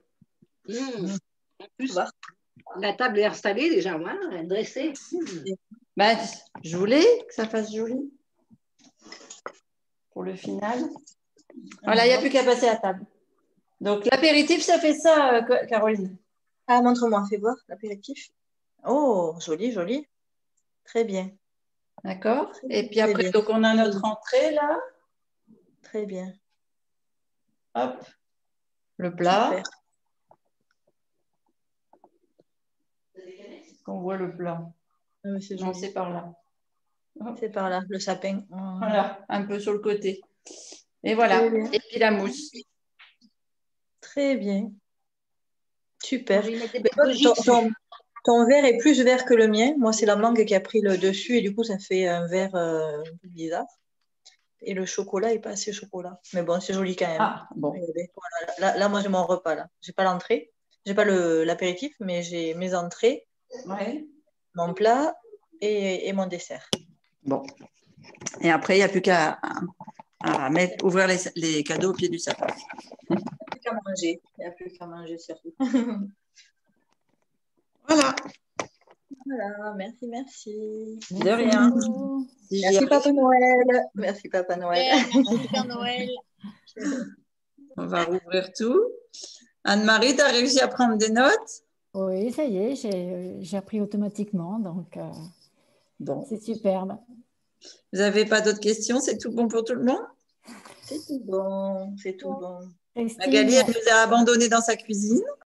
Mmh. En plus, la table est installée déjà, hein, dressée. Mmh. Bah, je voulais que ça fasse joli pour le final. Voilà, il n'y a plus qu'à passer à table. Donc, l'apéritif, ça fait ça, Caroline. Ah, montre-moi, fais voir l'apéritif. Oh, joli, joli. Très bien. D'accord. Et puis après, donc on a notre entrée là. Très bien. Hop. Le plat. Est-ce qu'on voit le plat? Non, c'est par là. C'est par là, le sapin. Voilà, un peu sur le côté. Et voilà. Et puis la mousse. très bien. Super. Ton verre est plus vert que le mien. Moi, c'est la mangue qui a pris le dessus et du coup, ça fait un verre bizarre. Et le chocolat n'est pas assez chocolat. Mais bon, c'est joli quand même. Ah, bon. Voilà, là, moi, j'ai mon repas. Je n'ai pas l'entrée. Je n'ai pas l'apéritif, mais j'ai mes entrées, ouais, mon plat et mon dessert. Bon. Et après, il n'y a plus qu'à ouvrir les cadeaux au pied du sapin. Il n'y a plus qu'à manger. Il n'y a plus qu'à manger, surtout. Voilà. Voilà, merci, merci. De rien. Merci Papa Noël. Merci Papa Noël. Merci Père Noël. On va rouvrir tout. Anne-Marie, tu as réussi à prendre des notes? Oui, ça y est, j'ai appris automatiquement, donc bon, c'est superbe. Vous n'avez pas d'autres questions? C'est tout bon pour tout le monde? C'est tout bon, c'est tout bon. Magali, elle nous a abandonnés dans sa cuisine.